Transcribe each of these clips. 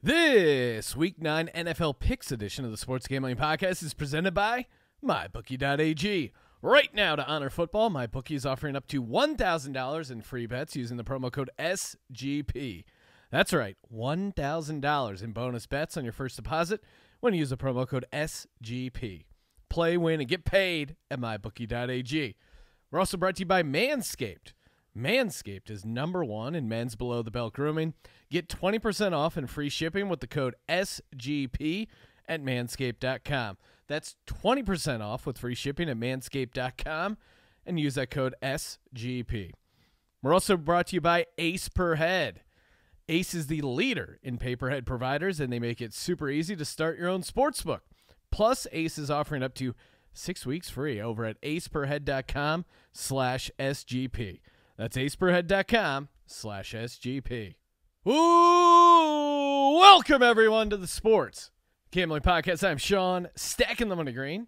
This Week 9 NFL Picks edition of the Sports Gambling Podcast is presented by MyBookie.ag. Right now, to honor football, MyBookie is offering up to $1,000 in free bets using the promo code SGP. That's right, $1,000 in bonus bets on your first deposit when you use the promo code SGP. Play, win, and get paid at MyBookie.ag. We're also brought to you by Manscaped. Manscaped is number one in men's below-the-belt grooming. Get 20% off and free shipping with the code SGP at Manscaped.com. That's 20% off with free shipping at Manscaped.com and use that code SGP. We're also brought to you by Ace Per Head. Ace is the leader in paperhead providers, and they make it super easy to start your own sportsbook. Plus, Ace is offering up to 6 weeks free over at aceperhead.com/SGP. That's aceperhead.com/SGP. Ooh, welcome everyone to the Sports Gambling Podcast. I'm Sean, stacking the money green,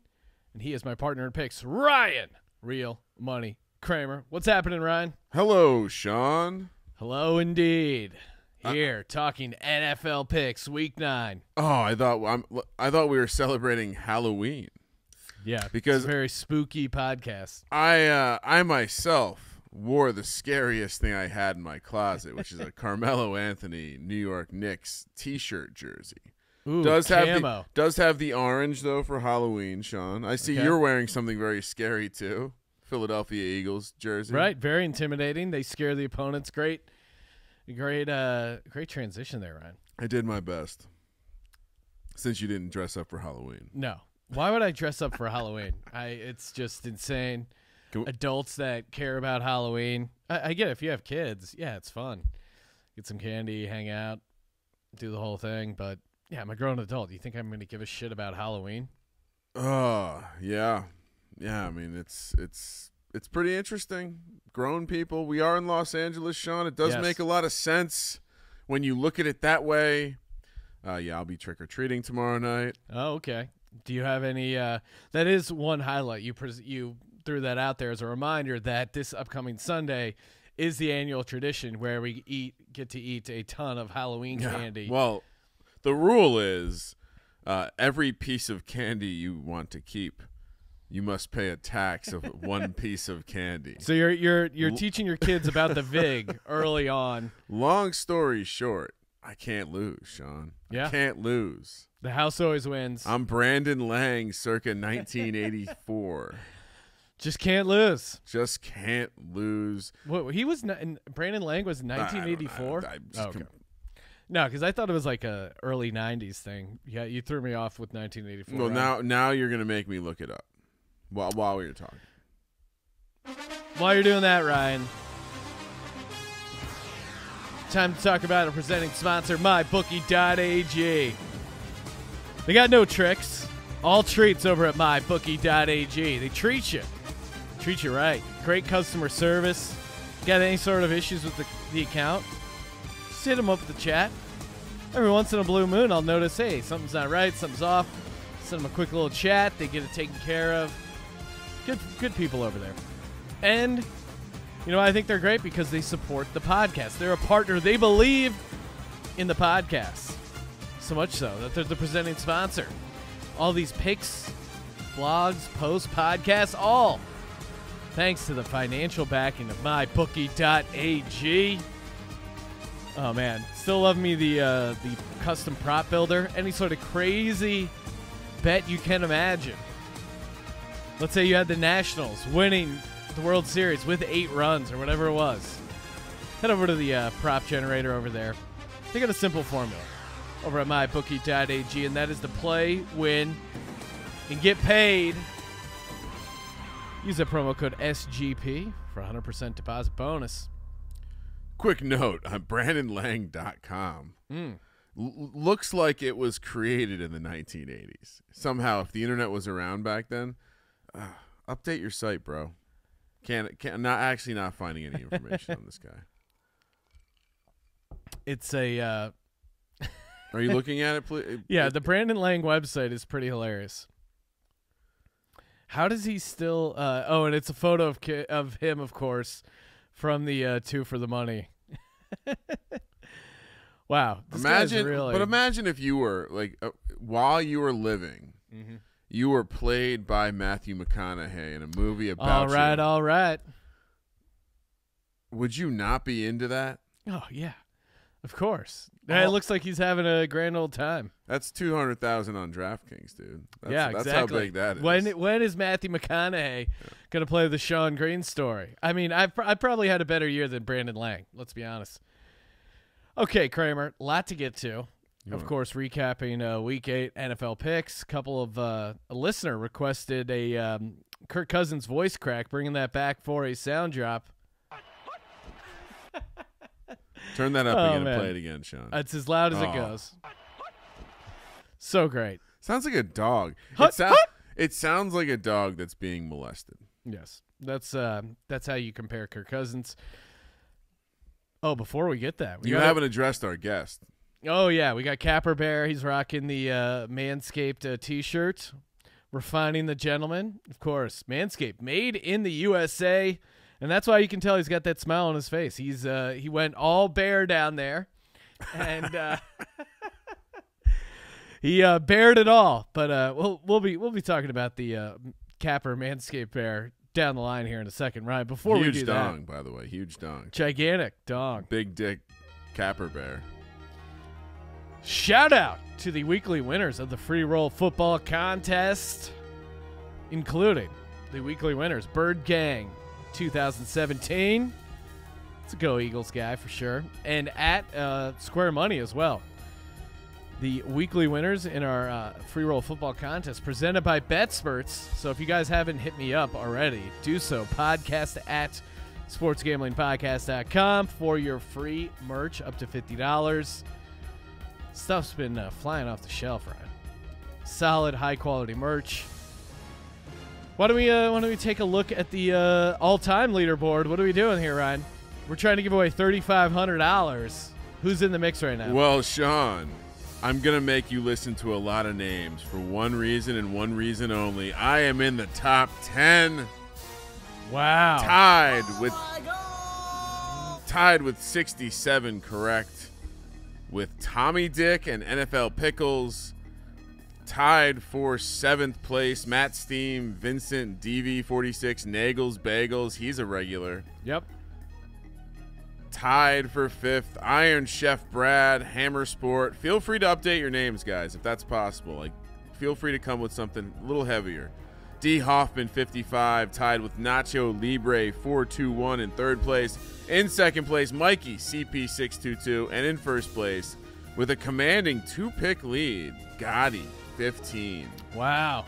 and he is my partner in picks, Ryan, Real Money Kramer. What's happening, Ryan? Hello, Sean. Hello, indeed. Here, talking NFL picks, Week 9. Oh, I thought we were celebrating Halloween. Yeah, because it's a very spooky podcast. I myself wore the scariest thing I had in my closet, which is a Carmelo Anthony New York Knicks T-shirt jersey. Ooh, does have the orange though for Halloween, Sean. I see you're wearing something very scary too. Philadelphia Eagles jersey, right? Very intimidating. They scare the opponents. Great transition there, Ryan. I did my best. Since you didn't dress up for Halloween, no. Why would I dress up for Halloween? It's just insane. Adults that care about Halloween, I get it. If you have kids, yeah, it's fun. Get some candy, hang out, do the whole thing. But yeah, I'm a grown adult. Do you think I'm going to give a shit about Halloween? Yeah. I mean, it's pretty interesting. Grown people. We are in Los Angeles, Sean. It does make a lot of sense when you look at it that way. Yeah, I'll be trick or treating tomorrow night. Oh, okay. Do you have any? That is one highlight. You threw that out there as a reminder that this upcoming Sunday is the annual tradition where we get to eat a ton of Halloween candy. Well, the rule is every piece of candy you want to keep, you must pay a tax of one piece of candy. So you're teaching your kids about the vig early on. Long story short, I can't lose, Sean. Yeah. I can't lose. The house always wins. I'm Brandon Lang circa 1984. Just can't lose. Just can't lose. What, he was Brandon Lang was 1984? Okay. No, because I thought it was like a early 90s thing. Yeah, you threw me off with 1984. Well, right? now you're going to make me look it up while we were talking. While you're doing that, Ryan, time to talk about our presenting sponsor, MyBookie.ag. They got no tricks. All treats over at MyBookie.ag. They treat you. Treat you right. Great customer service. Got any sort of issues with the account? Just hit them up with the chat. Every once in a blue moon, I'll notice, hey, something's not right, something's off. Send them a quick little chat. They get it taken care of. Good people over there. And, you know, I think they're great because they support the podcast. They're a partner. They believe in the podcast. So much so that they're the presenting sponsor. All these picks, blogs, posts, podcasts, all thanks to the financial backing of MyBookie.ag. Oh, man. Still love me the custom prop builder. Any sort of crazy bet you can imagine. Let's say you had the Nationals winning the World Series with 8 runs or whatever it was. Head over to the prop generator over there. They got a simple formula over at MyBookie.ag, and that is to play, win, and get paid. Use that promo code SGP for 100% deposit bonus. Quick note on BrandonLang.com. Looks like it was created in the 1980s. Somehow, if the internet was around back then, update your site, bro. Can't not finding any information on this guy. It's a... Are you looking at it, please? Yeah, the Brandon Lang website is pretty hilarious. How does he still... oh, and it's a photo of him, of course, from the Two for the Money. Wow. Imagine, really... But imagine if you were like, while you were living, you were played by Matthew McConaughey in a movie about All right. Would you not be into that? Oh yeah, of course. It looks like he's having a grand old time. That's 200,000 on DraftKings, dude. That's, yeah, exactly. That's how big that is. When is Matthew McConaughey gonna play the Sean Green story? I mean, I probably had a better year than Brandon Lang. Let's be honest. Okay, Kramer, lot to get to. Of course, recapping Week 8 NFL picks. Couple of a listener requested a Kirk Cousins voice crack, bringing that back for a sound drop. Turn that up again and play it again, Sean. It's as loud as it goes. So great. Sounds like a dog. It sounds like a dog that's being molested. Yes, that's how you compare Kirk Cousins. Oh, before we get that, you haven't addressed our guest. Oh yeah, we got Capper Bear. He's rocking the Manscaped T-shirt, refining the gentleman. Of course, Manscaped, made in the USA, and that's why you can tell he's got that smile on his face. He's he went all bear down there, and he bared it all. But we'll be talking about the Capper Manscaped Bear down the line here in a second, Ryan. Before we do that, huge dong, by the way, huge dong, gigantic dong, big dick, Capper Bear. Shout out to the weekly winners of the free roll football contest, including the weekly winners, Bird Gang 2017. It's a Go Eagles guy for sure. And at Square Money as well. The weekly winners in our free roll football contest presented by BetSperts. So if you guys haven't hit me up already, do so. Podcast at sportsgamblingpodcast.com for your free merch up to $50. Stuff's been flying off the shelf, right? Solid, high-quality merch. Why don't we take a look at the all-time leaderboard? What are we doing here, Ryan? We're trying to give away $3,500. Who's in the mix right now? Well, Sean, I'm going to make you listen to a lot of names for one reason and one reason only. I am in the top 10. Wow. Tied with 67 correct. With Tommy Dick and NFL Pickles, tied for 7th place, Matt Steam, Vincent, DV46, Nagels, Bagels. He's a regular. Yep. Tied for 5th, Iron Chef Brad, Hammer Sport. Feel free to update your names, guys, if that's possible. Like, feel free to come with something a little heavier. D. Hoffman, 55, tied with Nacho Libre, 421 in 3rd place. In 2nd place, Mikey, CP622. And in 1st place, with a commanding 2-pick lead, Gotti, 15. Wow.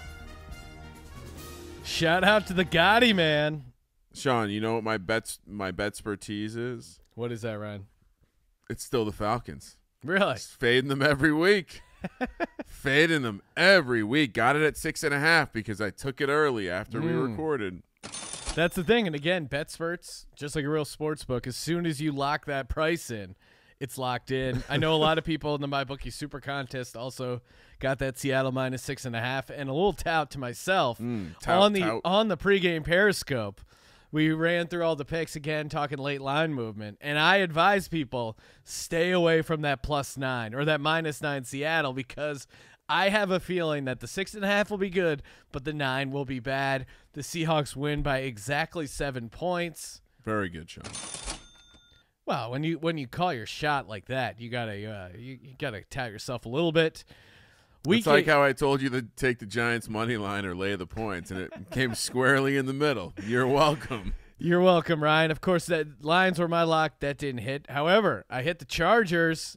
Shout out to the Gotti, man. Sean, you know what my betspertise is? What is that, Ryan? It's still the Falcons. Really? Just fading them every week. Fading them every week. Got it at 6.5 because I took it early after we recorded. That's the thing. And again, BetSperts, just like a real sports book, as soon as you lock that price in, it's locked in. I know a lot of people in the MyBookie Super Contest also got that Seattle minus 6.5, and a little tout to myself on the pregame Periscope. We ran through all the picks again, talking late line movement, and I advise people stay away from that +9 or that -9 Seattle, because I have a feeling that the 6.5 will be good, but the 9 will be bad. The Seahawks win by exactly 7 points. Very good, Sean. Well, when you call your shot like that, you gotta tout yourself a little bit. It's like how I told you to take the Giants money line or lay the points, and it came squarely in the middle. You're welcome. You're welcome, Ryan. Of course, that lines were my lock. That didn't hit. However, I hit the Chargers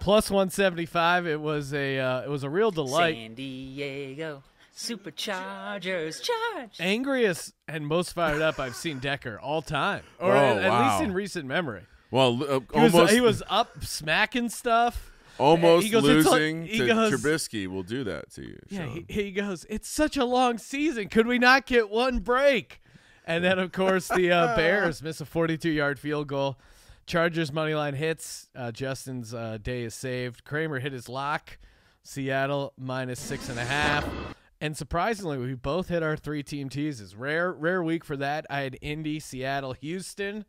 +175. It was a real delight. San Diego Superchargers, charge. Angriest and most fired up I've seen Decker all time, or at least in recent memory. Well, he was up smacking stuff. Almost losing to Trubisky will do that to you. Yeah, he goes, it's such a long season. Could we not get one break? And then, of course, the Bears miss a 42-yard field goal. Chargers money line hits. Justin's day is saved. Kramer hit his lock. Seattle minus 6.5. And surprisingly, we both hit our 3-team teases. Rare week for that. I had Indy, Seattle, Houston.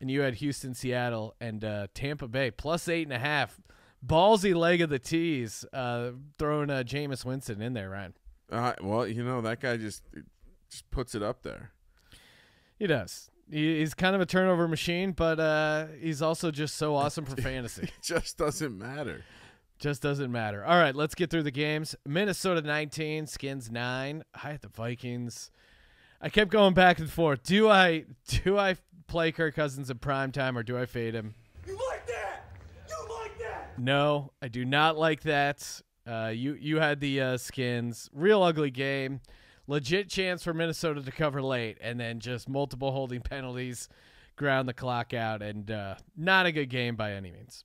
and you had Houston, Seattle, and Tampa Bay plus 8.5. Ballsy leg of the tees, throwing Jameis Winston in there, Ryan. Well, you know, that guy just puts it up there. He does. He's kind of a turnover machine, but he's also just so awesome for fantasy. It just doesn't matter. Just doesn't matter. All right, let's get through the games. Minnesota 19, Skins 9. I had the Vikings. I kept going back and forth. Do I play Kirk Cousins in prime time or do I fade him? You like that? You like that? No, I do not like that. You had the Skins. Real ugly game. Legit chance for Minnesota to cover late, and then just multiple holding penalties, ground the clock out, and not a good game by any means.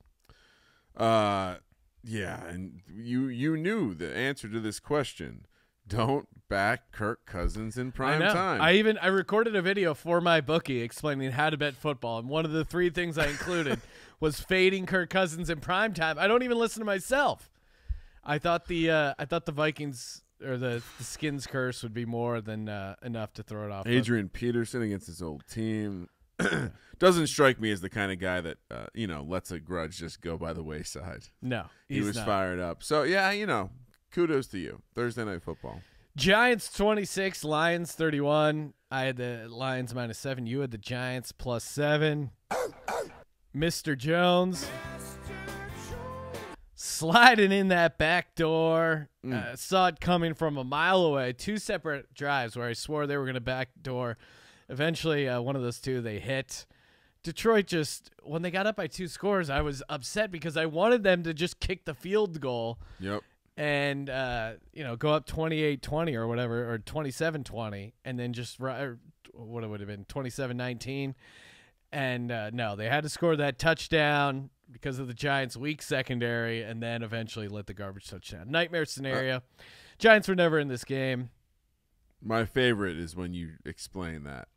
Yeah, and you knew the answer to this question. Don't back Kirk Cousins in prime time. I recorded a video for my bookie explaining how to bet football, and one of the three things I included was fading Kirk Cousins in prime time. I don't even listen to myself. I thought the Vikings or the Skins curse would be more than enough to throw it off. Adrian Peterson against his old team doesn't strike me as the kind of guy that lets a grudge just go by the wayside. No, he was not fired up. So yeah, kudos to you. Thursday Night Football. Giants 26, Lions 31. I had the Lions -7. You had the Giants +7. Mr. Jones sliding in that back door. Saw it coming from a mile away. Two separate drives where I swore they were going to back door. Eventually, one of those two, they hit. Detroit just, when they got up by 2 scores, I was upset because I wanted them to just kick the field goal. Yep. And, go up 28-20 or whatever, or 27-20, and then just what it would have been, 27-19. And, no, they had to score that touchdown because of the Giants' weak secondary and then eventually let the garbage touchdown. Nightmare scenario. Giants were never in this game. My favorite is when you explain that.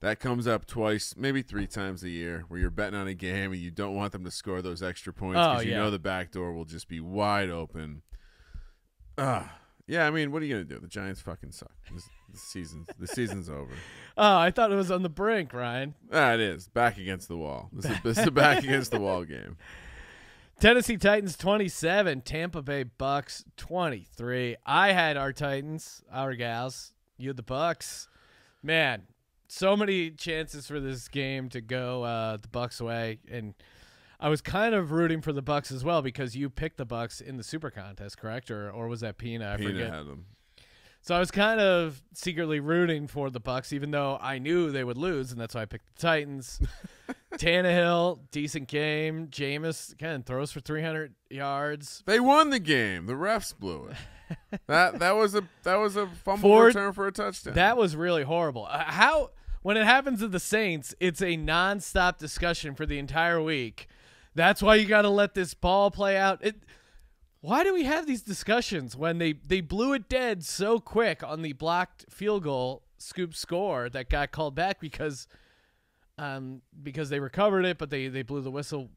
That comes up twice, maybe 3 times a year, where you're betting on a game and you don't want them to score those extra points because you know the back door will just be wide open. Yeah, I mean, what are you gonna do? The Giants fucking suck. The season's over. Oh, I thought it was on the brink, Ryan. It is back against the wall. This is a back against the wall game. Tennessee Titans 27, Tampa Bay Bucks 23. I had our Titans, our gals. You had the Bucks. Man, so many chances for this game to go the Bucks way, and I was kind of rooting for the Bucks as well because you picked the Bucks in the Super Contest, correct? Or was that Pina? I forget. Had them. So I was kind of secretly rooting for the Bucks, even though I knew they would lose, and that's why I picked the Titans. Tannehill, decent game. Jameis, again, throws for 300 yards. They won the game. The refs blew it. that was a fumble return for a touchdown. That was really horrible. When it happens to the Saints, it's a nonstop discussion for the entire week. That's why you got to let this ball play out. Why do we have these discussions when they blew it dead so quick on the blocked field goal scoop score that got called back because they recovered it, but they blew the whistle.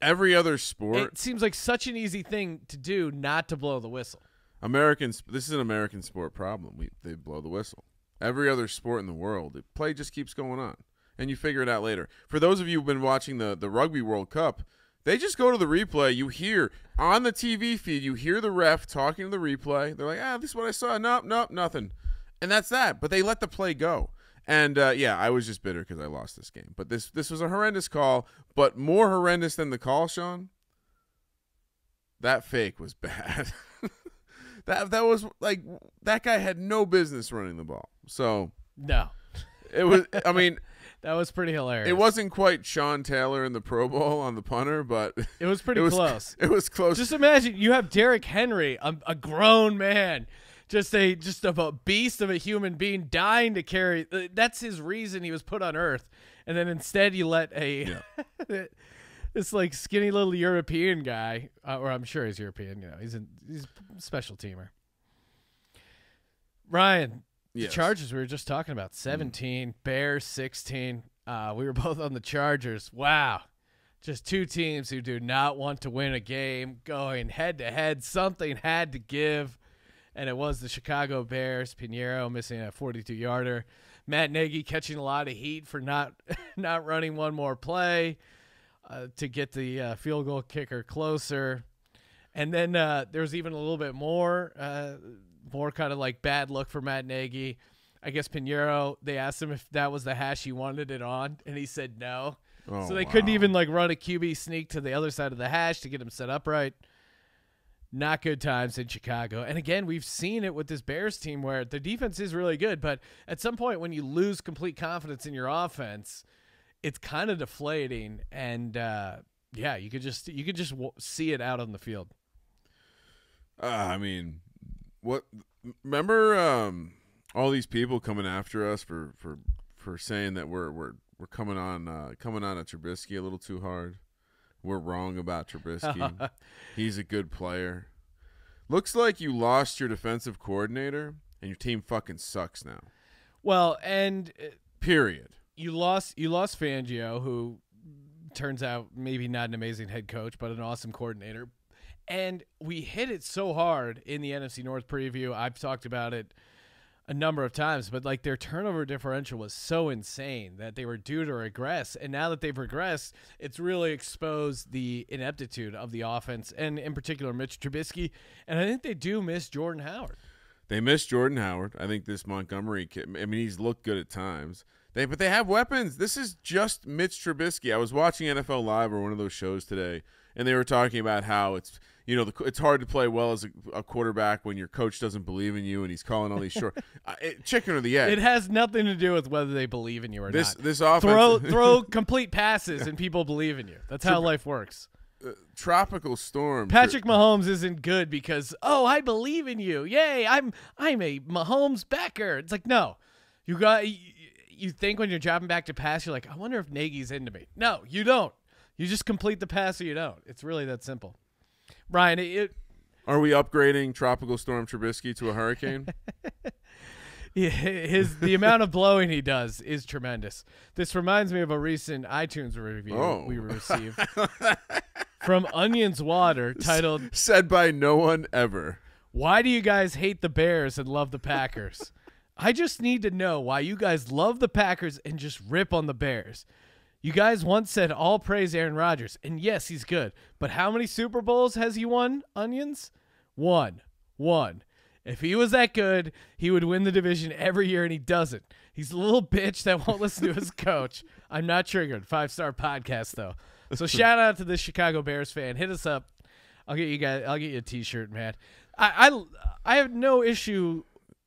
Every other sport, it seems like such an easy thing to do, not to blow the whistle. This is an American sport problem. They blow the whistle. Every other sport in the world, the play just keeps going on, and you figure it out later. For those of you who've been watching the Rugby World Cup, they just go to the replay. You hear on the TV feed, you hear the ref talking to the replay. They're like, this is what I saw. Nope, nothing. And that's that. But they let the play go. And, yeah, I was just bitter because I lost this game. But this was a horrendous call. But more horrendous than the call, Sean, that fake was bad. that was like, that guy had no business running the ball. So. No. It was, I mean. That was pretty hilarious. It wasn't quite Sean Taylor in the Pro Bowl on the punter, but it was pretty close. It was close. Just imagine you have Derrick Henry, a grown man, just a beast of a human being, dying to carry. That's his reason he was put on Earth, and then instead you let this like skinny little European guy, or I'm sure he's European. He's a special teamer. Ryan. Yes. The Chargers we were just talking about, 17, Bears 16. We were both on the Chargers. Wow. Just two teams who do not want to win a game going head-to-head. Something had to give, and it was the Chicago Bears. Pinheiro missing a 42-yarder. Matt Nagy catching a lot of heat for not running one more play to get the field goal kicker closer. And then there's even a little bit more, more kind of like bad luck for Matt Nagy. I guess Pinheiro, they asked him if that was the hash he wanted it on, and he said no. Oh, so they couldn't even like run a QB sneak to the other side of the hash to get him set up right. Not good times in Chicago. And again, we've seen it with this Bears team where the defense is really good, but at some point when you lose complete confidence in your offense, it's kind of deflating. And yeah, you could just see it out on the field. I mean, remember all these people coming after us for saying that we're coming on at Trubisky a little too hard. We're wrong about Trubisky. He's a good player. Looks like you lost your defensive coordinator and your team fucking sucks now. Well, and period. You lost Fangio, who turns out maybe not an amazing head coach, but an awesome coordinator. And we hit it so hard in the NFC North preview. I've talked about it a number of times, but like their turnover differential was so insane that they were due to regress. And now that they've regressed, it's really exposed the ineptitude of the offense, and in particular Mitch Trubisky. And I think they do miss Jordan Howard. They miss Jordan Howard. I think this Montgomery kid, I mean, he's looked good at times. But they have weapons. This is just Mitch Trubisky. I was watching NFL Live or one of those shows today, and they were talking about how it's, you know, it's hard to play well as a quarterback when your coach doesn't believe in you and he's calling all these short chicken or the egg. It has nothing to do with whether they believe in you or not. This offense throw complete passes and people believe in you. That's how life works. Tropical storm. Patrick Mahomes isn't good because I believe in you. Yay, I'm a Mahomes backer. It's like, no, you think when you're dropping back to pass, you're like, I wonder if Nagy's into me. No, you don't. You just complete the pass or you don't. It's really that simple. Brian, are we upgrading Tropical Storm Trubisky to a hurricane? Yeah, the amount of blowing he does is tremendous. This reminds me of a recent iTunes review we received from Onions Water titled Said by No One Ever. Why do you guys hate the Bears and love the Packers? I just need to know why you guys love the Packers and just rip on the Bears. You guys once said all praise Aaron Rodgers, and yes, he's good. But how many Super Bowls has he won, Onions? One. If he was that good, he would win the division every year, and he doesn't. He's a little bitch that won't listen to his coach. I'm not triggered. 5-star podcast though. So shout out to this Chicago Bears fan. Hit us up. I'll get you a T-shirt, man. I have no issue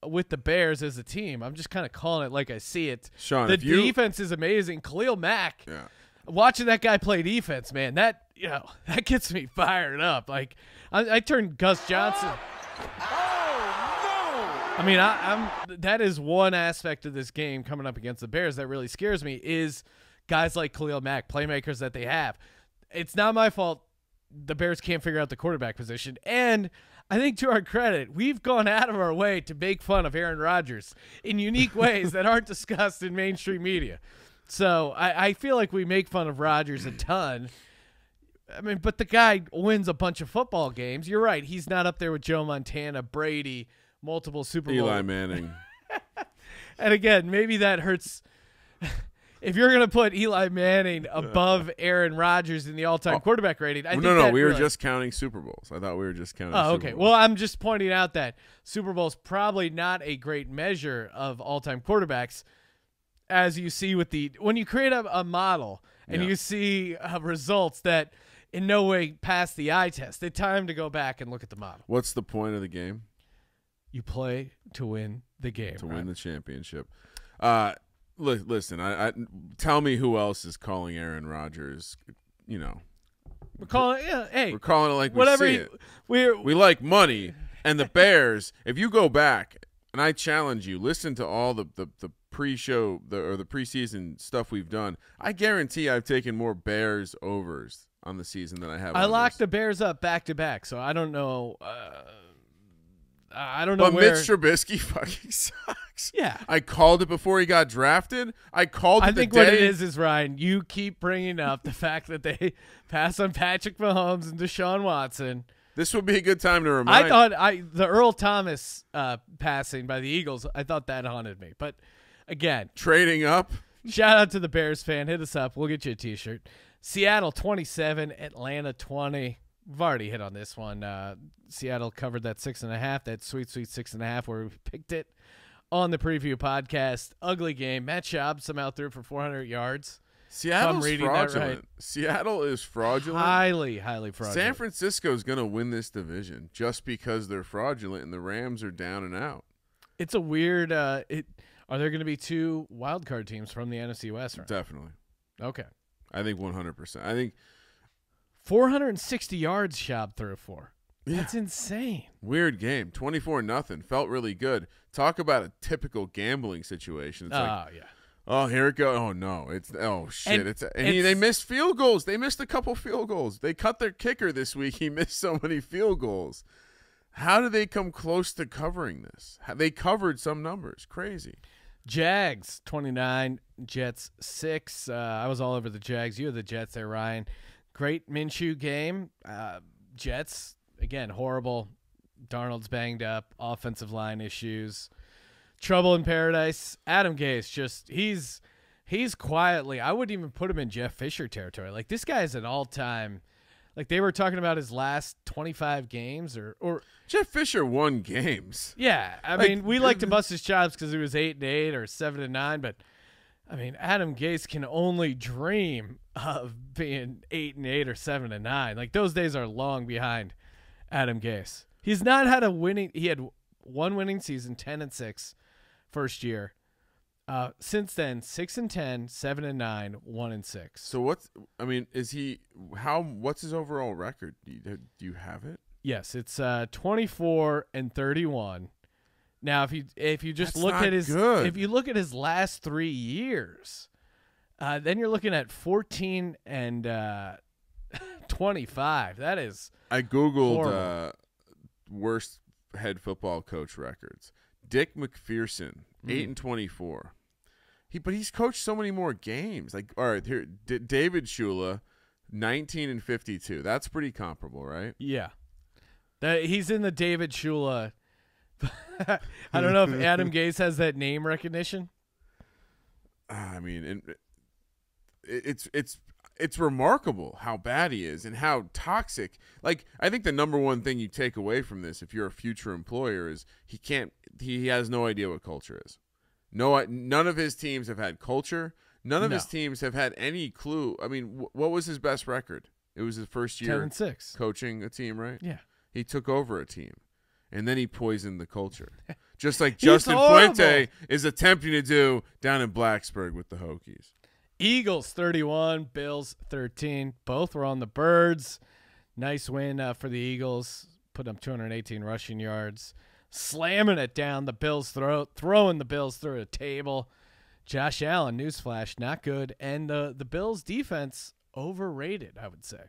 with the Bears as a team. I'm just kind of calling it like I see it. Sean, the defense is amazing. Khalil Mack, yeah. Watching that guy play defense, man, that gets me fired up. Like I turned Gus Johnson. No! I mean, that is one aspect of this game coming up against the Bears that really scares me is guys like Khalil Mack, playmakers that they have. It's not my fault the Bears can't figure out the quarterback position, and I think to our credit, we've gone out of our way to make fun of Aaron Rodgers in unique ways that aren't discussed in mainstream media. So I feel like we make fun of Rodgers a ton. I mean, but the guy wins a bunch of football games. You're right. He's not up there with Joe Montana, Brady, multiple Super Bowl. Eli Manning. And again, maybe that hurts. If you're going to put Eli Manning above Aaron Rodgers in the all-time quarterback rating, I think no, we were just counting Super Bowls. I thought we were just counting Super Bowls. Well, I'm just pointing out that Super Bowl's probably not a great measure of all-time quarterbacks, as you see with when you create a model and you see results that in no way pass the eye test, it's time to go back and look at the model. What's the point of the game? You play to win the game. To win the championship. Listen, tell me who else is calling Aaron Rodgers, you know. We're calling we're calling it like whatever we see it. We like money and the Bears. If you go back, and I challenge you, listen to all the pre-show or the preseason stuff we've done. I guarantee I've taken more Bears overs on the season than I have. I locked the Bears up back to back, so I don't know but where Mitch Trubisky fucking sucks. Yeah, I called it before he got drafted. I called it. I think what it is Ryan, you keep bringing up the fact that they pass on Patrick Mahomes and Deshaun Watson. This would be a good time to remind. I thought the Earl Thomas passing by the Eagles. I thought that haunted me, but again. Trading up. Shout out to the Bears fan. Hit us up. We'll get you a T-shirt. Seattle 27, Atlanta 20. We've already hit on this one. Seattle covered that 6.5, that sweet, sweet 6.5 where we picked it on the preview podcast. Ugly game. Matt Schaub somehow threw for 400 yards. Seattle's fraudulent. Right. Seattle is fraudulent. Highly, highly fraudulent. San Francisco's going to win this division just because they're fraudulent and the Rams are down and out. It's a weird are there going to be two wild card teams from the NFC West? Right? Definitely. Okay. I think 100%. I think 460 yards Schaub threw for. Yeah. That's insane. Weird game. 24-0. Felt really good. Talk about a typical gambling situation. It's like, yeah. Oh, here it goes. Oh, no. It's oh, shit. And, they missed field goals. They missed a couple field goals. They cut their kicker this week. He missed so many field goals. How did they come close to covering this? They covered some numbers. Crazy. Jags, 29. Jets, 6. I was all over the Jags. You had the Jets there, Ryan. Great Minshew game. Jets, again, horrible. Darnold's banged up. Offensive line issues. Trouble in paradise. Adam Gase, just he's quietly, I wouldn't even put him in Jeff Fisher territory. Like, this guy is an all-time, like, they were talking about his last 25 games or Jeff Fisher won games. Yeah, I mean, we like to bust his chops because he was 8-8 or 7-9, but I mean, Adam Gase can only dream of being 8-8 or 7-9. Like, those days are long behind Adam Gase. He's not had a winning. He had one winning season, 10-6. First year. Since then, 6-10, 7-9, 1-6. So what's, I mean, is he, how, what's his overall record? Do you have it? Yes. It's 24-31. Now, if you just look at his, if you look at his last 3 years, then you're looking at 14-25. That is, I Googled, worst head football coach records. Dick McPherson, 8-24. But he's coached so many more games. Like, all right, here, David Shula, 19-52. That's pretty comparable, right? Yeah, he's in the David Shula. I don't know if Adam Gase has that name recognition. I mean, it's remarkable how bad he is and how toxic. Like, I think the number one thing you take away from this, if you're a future employer, is he has no idea what culture is. No, none of his teams have had culture. None of his teams have had any clue. I mean, what was his best record? It was his first year 10-6. Coaching a team, right? Yeah. He took over a team, and then he poisoned the culture. Just like Justin Fuente is attempting to do down in Blacksburg with the Hokies. Eagles 31, Bills 13. Both were on the birds. Nice win for the Eagles, putting up 218 rushing yards, slamming it down the Bills' throat, throwing the Bills through a table. Josh Allen, newsflash, not good. And the Bills' defense, overrated, I would say.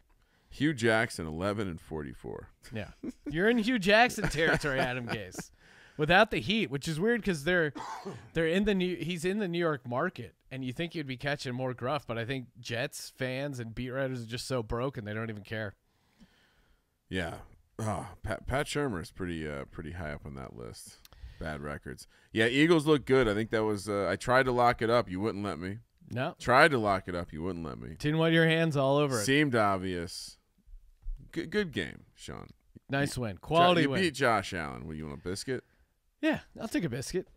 Hugh Jackson, 11-44. Yeah, you're in Hugh Jackson territory, Adam Gase. Without the heat, which is weird because they're in the he's in the New York market. And you think you'd be catching more gruff, but I think Jets fans and beat writers are just so broken they don't even care. Yeah, Pat Shermer is pretty high up on that list. Bad records. Yeah, Eagles look good. I think that was. I tried to lock it up. You wouldn't let me. No. Tried to lock it up. You wouldn't let me. Didn't want your hands all over it. Seemed obvious. Good game, Sean. Nice win. Quality win. You beat Josh Allen. What, you want a biscuit? Yeah, I'll take a biscuit.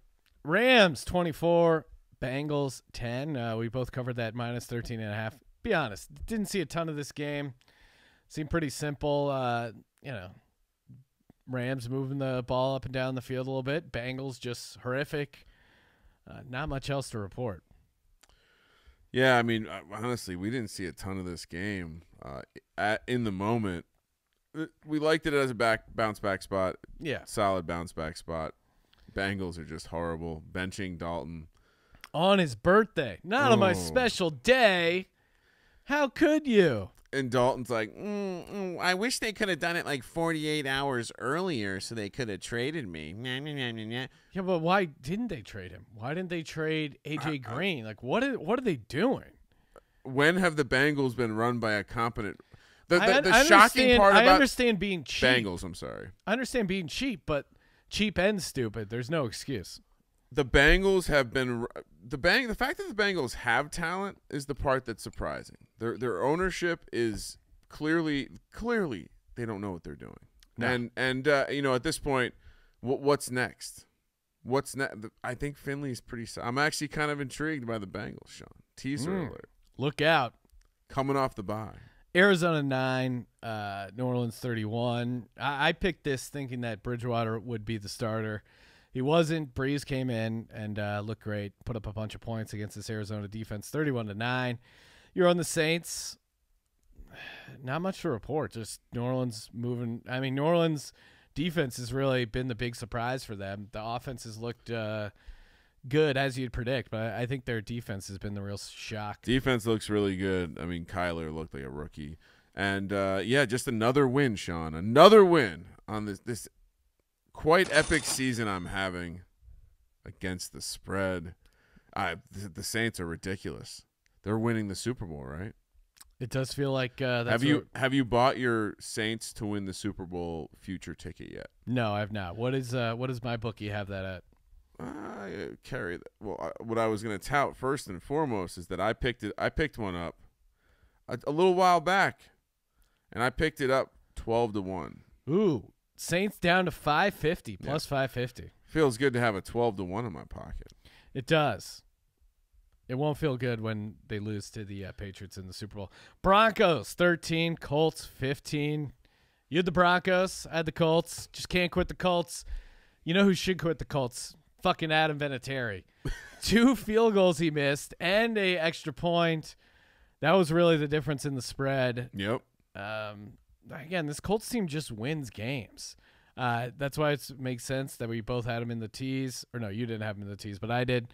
Rams 24. Bengals 10. We both covered that -13.5. Be honest, didn't see a ton of this game. Seemed pretty simple. You know, Rams moving the ball up and down the field a little bit. Bengals just horrific. Not much else to report. Yeah, I mean, honestly, we didn't see a ton of this game. In the moment, we liked it as a bounce back spot. Yeah, solid bounce back spot. Bengals are just horrible. Benching Dalton. On his birthday, not on my special day. How could you? And Dalton's like, I wish they could have done it like 48 hours earlier so they could have traded me. Yeah, but why didn't they trade him? Why didn't they trade AJ Green? Like, what are they doing? When have the Bengals been run by a competent? The shocking part about I understand being cheap. Bengals, I'm sorry. I understand being cheap, but cheap and stupid. There's no excuse. the Bengals have been the fact that the Bengals have talent is the part that's surprising. Their ownership is clearly they don't know what they're doing. No. And you know, at this point, what's next? What's next? I think Finley's pretty. I'm actually kind of intrigued by the Bengals, Sean. Teaser alert! Look out! Coming off the bye. Arizona 9, New Orleans 31. I picked this thinking that Bridgewater would be the starter. He wasn't. Breeze came in and looked great. Put up a bunch of points against this Arizona defense, 31-9. You're on the Saints. Not much to report. Just New Orleans moving. I mean, New Orleans defense has really been the big surprise for them. The offense has looked good, as you'd predict, but I think their defense has been the real shock. Defense looks really good. I mean, Kyler looked like a rookie. And, yeah, just another win, Sean. Another win on this quite epic season I'm having against the spread. The Saints are ridiculous. They're winning the Super Bowl, right? It does feel like that's have you bought your Saints to win the Super Bowl future ticket yet? No, I have not. What does my bookie have that at? What I was going to tout first and foremost is that I picked one up a little while back, and I picked it up 12-1. Ooh, Saints down to 550 plus 550. Feels good to have a 12-1 in my pocket. It does. It won't feel good when they lose to the Patriots in the Super Bowl. Broncos 13, Colts 15. You had the Broncos, I had the Colts. Just can't quit the Colts. You know who should quit the Colts? Fucking Adam Vinatieri. 2 field goals he missed and a extra point. That was really the difference in the spread. Yep. Again, this Colts team just wins games. That's why it makes sense that we both had him in the tees. Or no, you didn't have him in the tees, but I did.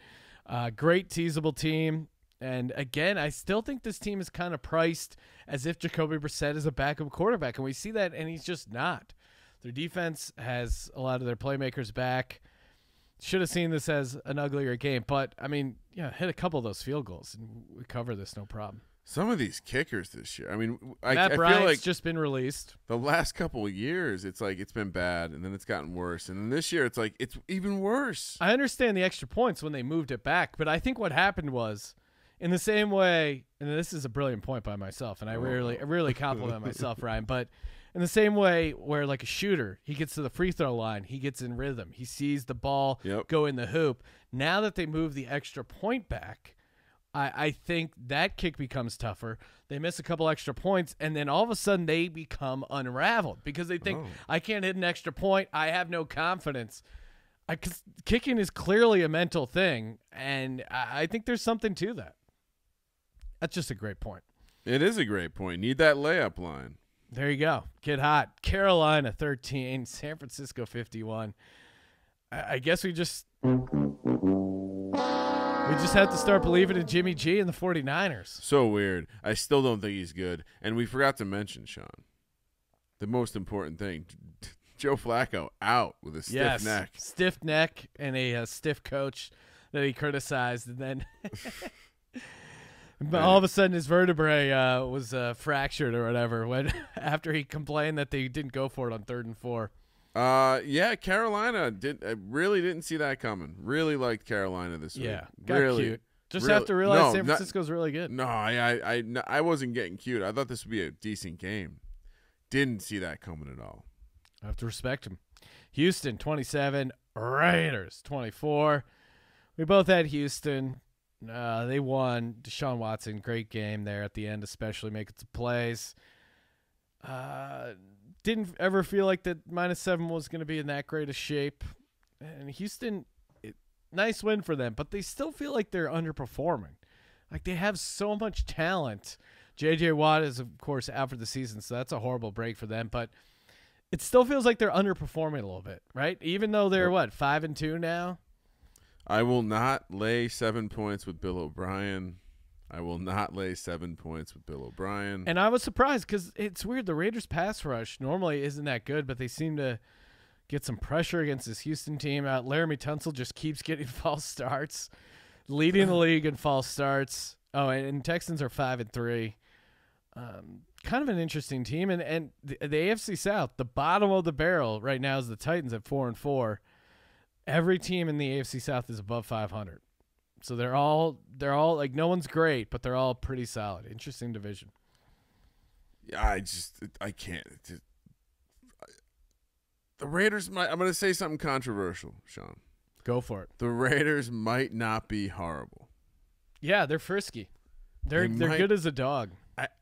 Great teasable team. And again, I still think this team is kind of priced as if Jacoby Brissett is a backup quarterback. And we see that, and he's just not. Their defense has a lot of their playmakers back. Should have seen this as an uglier game. But, I mean, yeah, hit a couple of those field goals, and we cover this no problem. Some of these kickers this year. I mean, Matt Bryant's feel like just been released. The last couple of years, it's like it's been bad, and then it's gotten worse. And then this year, it's like it's even worse. I understand the extra points when they moved it back, but I think what happened was in the same way, and this is a brilliant point by myself, and I really compliment myself, Ryan, but in the same way where like a shooter, he gets to the free throw line, he gets in rhythm, he sees the ball go in the hoop. Now that they move the extra point back, I think that kick becomes tougher. They miss a couple extra points, and then all of a sudden they become unraveled because they think, I can't hit an extra point. I have no confidence. 'Cause kicking is clearly a mental thing, and I think there's something to that. That's just a great point. It is a great point. Need that layup line. There you go. Get hot. Carolina 13, San Francisco 51. I guess we just... we just have to start believing in Jimmy G and the 49ers. So weird. I still don't think he's good. And we forgot to mention, Sean, the most important thing. Joe Flacco out with a stiff neck. Stiff neck and a stiff coach that he criticized. And then all of a sudden his vertebrae was fractured or whatever when after he complained that they didn't go for it on 3rd and 4. Yeah, Carolina I really didn't see that coming. Really liked Carolina this week. Yeah, got really cute. Just really, have to realize San Francisco's really good. No, I wasn't getting cute. I thought this would be a decent game. Didn't see that coming at all. I have to respect him. Houston 27, Raiders 24. We both had Houston. They won. Deshaun Watson, great game there at the end, especially making some plays. Didn't ever feel like that -7 was going to be in that great of shape. And Houston, nice win for them, but they still feel like they're underperforming. Like they have so much talent. JJ Watt is, of course, out for the season, so that's a horrible break for them. But it still feels like they're underperforming a little bit, right? Even though they're, what, 5-2 now? I will not lay 7 points with Bill O'Brien. I will not lay 7 points with Bill O'Brien. And I was surprised because it's weird. The Raiders' pass rush normally isn't that good, but they seem to get some pressure against this Houston team. Laramie Tunsil just keeps getting false starts, leading the league in false starts. Oh, and Texans are 5-3. Kind of an interesting team. And the AFC South, the bottom of the barrel right now is the Titans at 4-4. every team in the AFC South is above 500. So they're all like, no one's great, but they're all pretty solid. Interesting division. Yeah, I can't. The Raiders might. I'm going to say something controversial, Sean. Go for it. The Raiders might not be horrible. Yeah, they're frisky. They're good as a dog.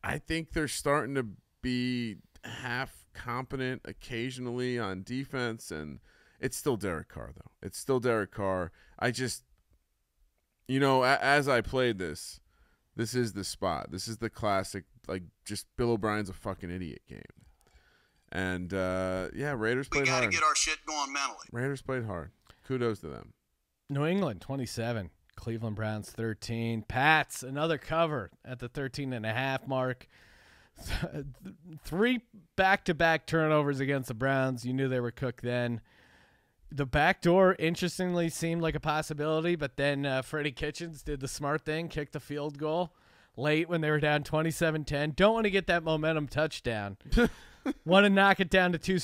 I think they're starting to be half competent occasionally on defense, and it's still Derek Carr though. It's still Derek Carr. I just, you know, as I played this, this is the spot. This is the classic, like, just Bill O'Brien's a fucking idiot game. And yeah, Raiders played hard. We gotta get our shit going mentally. Raiders played hard. Kudos to them. New England 27, Cleveland Browns 13. Pats another cover at the 13.5 mark. 3 back-to-back turnovers against the Browns. You knew they were cooked then. The back door, interestingly, seemed like a possibility, but then Freddie Kitchens did the smart thing, kicked the field goal late when they were down 27-10. Don't want to get that momentum touchdown. Want to knock it down to two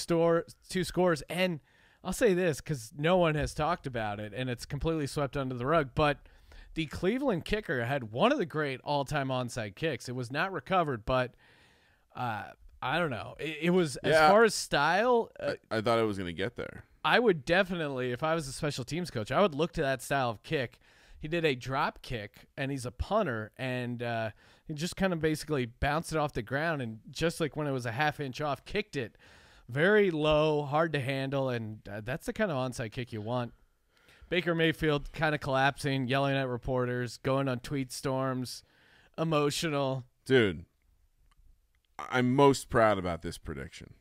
scores. And I'll say this because no one has talked about it, and it's completely swept under the rug, but the Cleveland kicker had one of the great all-time onside kicks. It was not recovered, but I don't know. It was, yeah, as far as style. I thought it was going to get there. I would definitely, if I was a special teams coach, I would look to that style of kick. He did a drop kick, and he's a punter, and he just kind of basically bounced it off the ground, and just like when it was a half-inch off, kicked it very low, hard to handle, and that's the kind of onside kick you want. Baker Mayfield kind of collapsing, yelling at reporters, going on tweet storms, emotional. Dude, I'm most proud about this prediction.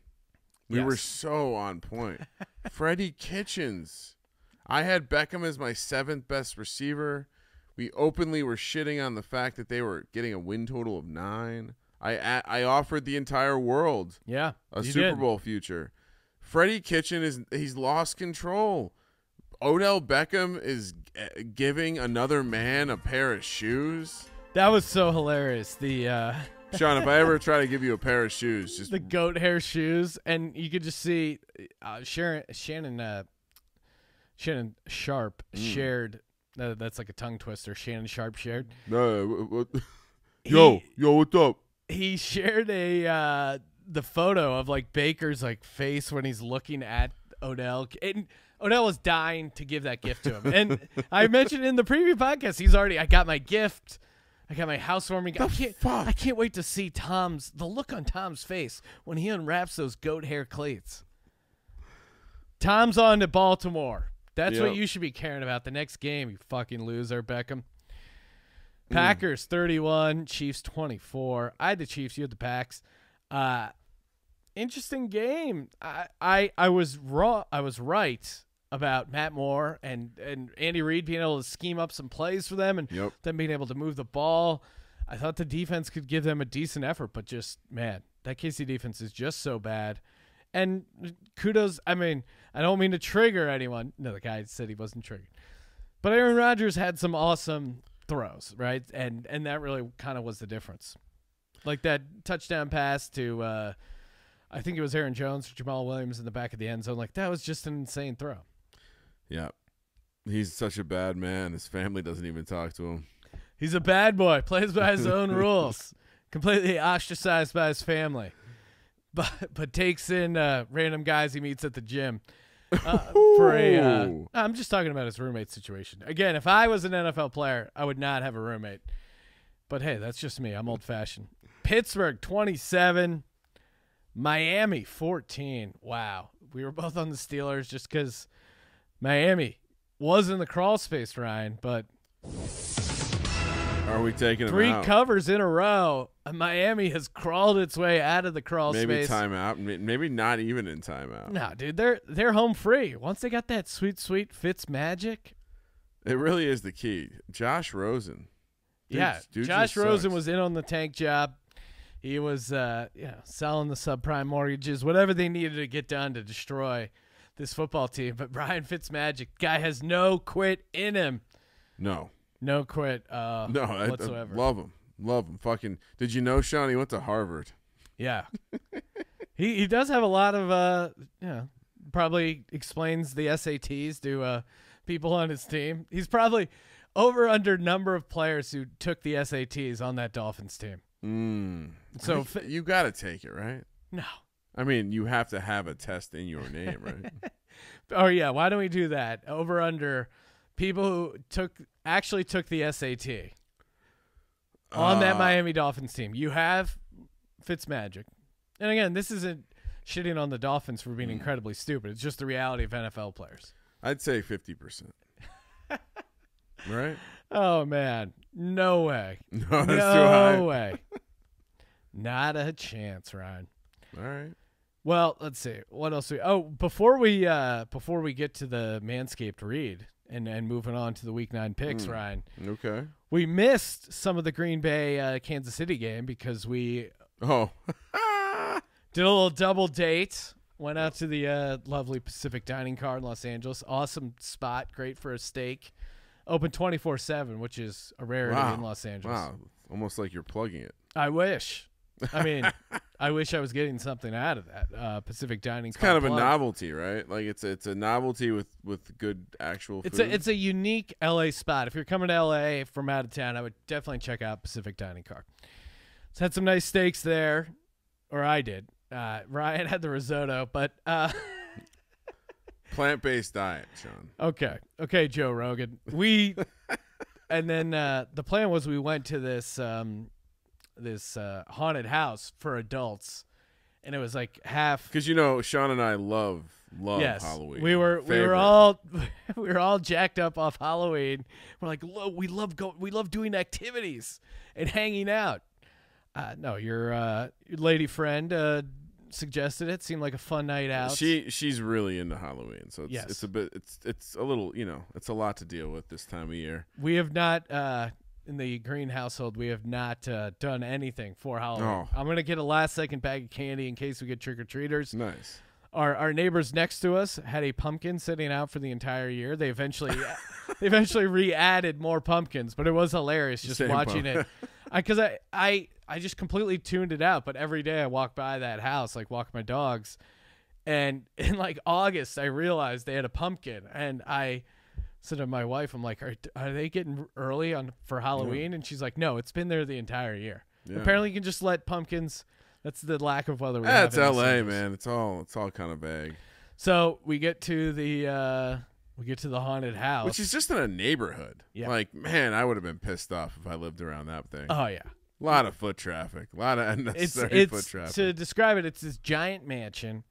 We were so on point. Freddie Kitchens. I had Beckham as my 7th best receiver. We openly were shitting on the fact that they were getting a win total of 9. I offered the entire world a Super Bowl future. Freddie Kitchens he's lost control. Odell Beckham is giving another man a pair of shoes. That was so hilarious. The Sean, if I ever try to give you a pair of shoes, just the goat hair shoes, and you could just see Shannon Sharp shared. That's like a tongue twister. Shannon Sharp shared. Yo, what's up? He shared the photo of like Baker's like face when he's looking at Odell, and Odell was dying to give that gift to him. And I mentioned in the preview podcast, he's already. I got my gift. I got my housewarming. I can't wait to see the look on Tom's face when he unwraps those goat hair cleats. Tom's on to Baltimore. That's what you should be caring about. The next game, you fucking loser, Beckham. Packers 31, Chiefs 24. I had the Chiefs. You had the Packs. Interesting game. I was wrong. I was right about Matt Moore and Andy Reid being able to scheme up some plays for them and them being able to move the ball. I thought the defense could give them a decent effort, but just, man, that KC defense is just so bad. And kudos. I mean, I don't mean to trigger anyone. No, the guy said he wasn't triggered, but Aaron Rodgers had some awesome throws, right? And that really kind of was the difference. Like that touchdown pass to, I think it was Aaron Jones or Jamal Williams in the back of the end zone. Like that was just an insane throw. Yeah, he's such a bad man. His family doesn't even talk to him. He's a bad boy. Plays by his own rules. Completely ostracized by his family, but takes in random guys he meets at the gym. I'm just talking about his roommate situation. Again, if I was an NFL player, I would not have a roommate. But hey, that's just me. I'm old fashioned. Pittsburgh 27, Miami 14. Wow, we were both on the Steelers just because. Miami was in the crawl space, Ryan, but are we taking them out? 3 covers in a row? Miami has crawled its way out of the crawl space. Maybe timeout. Maybe not even in timeout. No, dude, they're home free. Once they got that sweet Fitz magic, it really is the key. Josh Rosen. Dude, Josh Rosen sucks. Was in on the tank job. He was, selling the subprime mortgages, whatever they needed to get done to destroy this football team. But Brian Fitzmagic, guy has no quit in him. No quit whatsoever. I love him. Fucking, did you know, Sean, he went to Harvard? Yeah. he does have a lot of probably explains the SATs to people on his team. He's probably over under number of players who took the SATs on that Dolphins team. So you got to take it, right? No. I mean, you have to have a test in your name, right? Oh, yeah. Why don't we do that? Over under people who actually took the SAT on that Miami Dolphins team. You have Fitzmagic. And again, this isn't shitting on the Dolphins for being incredibly stupid. It's just the reality of NFL players. I'd say 50%. Right? Oh, man. No way. No, that's too high. No way. Not a chance, Ryan. All right. Well, let's see. What else? Before we get to the Manscaped read and moving on to the Week 9 picks, Ryan. Okay. We missed some of the Green Bay Kansas City game because we did a little double date. Went out to the lovely Pacific Dining Car in Los Angeles. Awesome spot, great for a steak. Open 24/7, which is a rarity in Los Angeles. Wow, almost like you're plugging it. I wish. I mean, I wish I was getting something out of that Pacific Dining. It's kind of a novelty, right? Like it's a novelty with good actual food. It's a unique LA spot. If you're coming to LA from out of town, I would definitely check out Pacific Dining Car. It's had some nice steaks there, or I did. Ryan had the risotto, but plant-based diet, Sean. Okay, Joe Rogan. And then the plan was we went to this this haunted house for adults, and it was like half, because you know Sean and I love Halloween. We were all jacked up off Halloween. We're like, we love doing activities and hanging out. No, your lady friend suggested it. Seemed like a fun night out. She's really into Halloween, so it's a lot to deal with this time of year. We have not in the Green household, we have not done anything for Halloween. I'm gonna get a last second bag of candy in case we get trick-or-treaters. Nice. Our neighbors next to us had a pumpkin sitting out for the entire year. They eventually re-added more pumpkins, but it was hilarious just watching it. Because I just completely tuned it out, but every day I walk by that house, like walk my dogs, and in like August I realized they had a pumpkin, and I said to my wife, I'm like, are they getting early for Halloween? Yeah. And she's like, no, it's been there the entire year. Yeah. Apparently you can just let pumpkins. That's the lack of weather. Yeah, it's LA, man. It's all kind of vague. So we get to the haunted house, which is just in a neighborhood. Yeah. Like, man, I would have been pissed off if I lived around that thing. Oh yeah. A lot of foot traffic. A lot of unnecessary foot traffic. To describe it, it's this giant mansion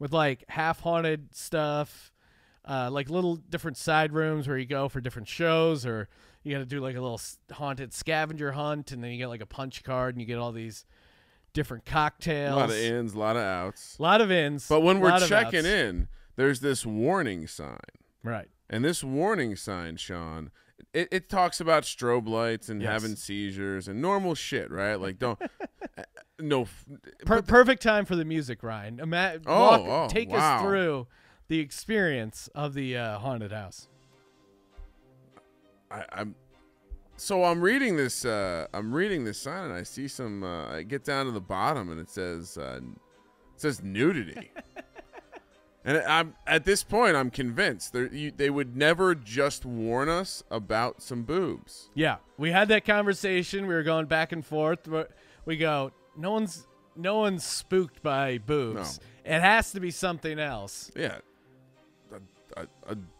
with like half haunted stuff, like little different side rooms where you go for different shows, or you got to do like a little haunted scavenger hunt, and then you get like a punch card, and you get all these different cocktails. A lot of ins, a lot of outs. A lot of ins. But when we're checking in, there's this warning sign. Right. And this warning sign, Sean, it talks about strobe lights and having seizures and normal shit, right? Like, don't perfect time for the music, Ryan. Take us through the experience of the haunted house. I'm reading this. I'm reading this sign, and I see some. I get down to the bottom, and it says nudity. And I'm at this point, I'm convinced they would never just warn us about some boobs. Yeah, we had that conversation. We were going back and forth. We go, no one's spooked by boobs. No. It has to be something else. Yeah,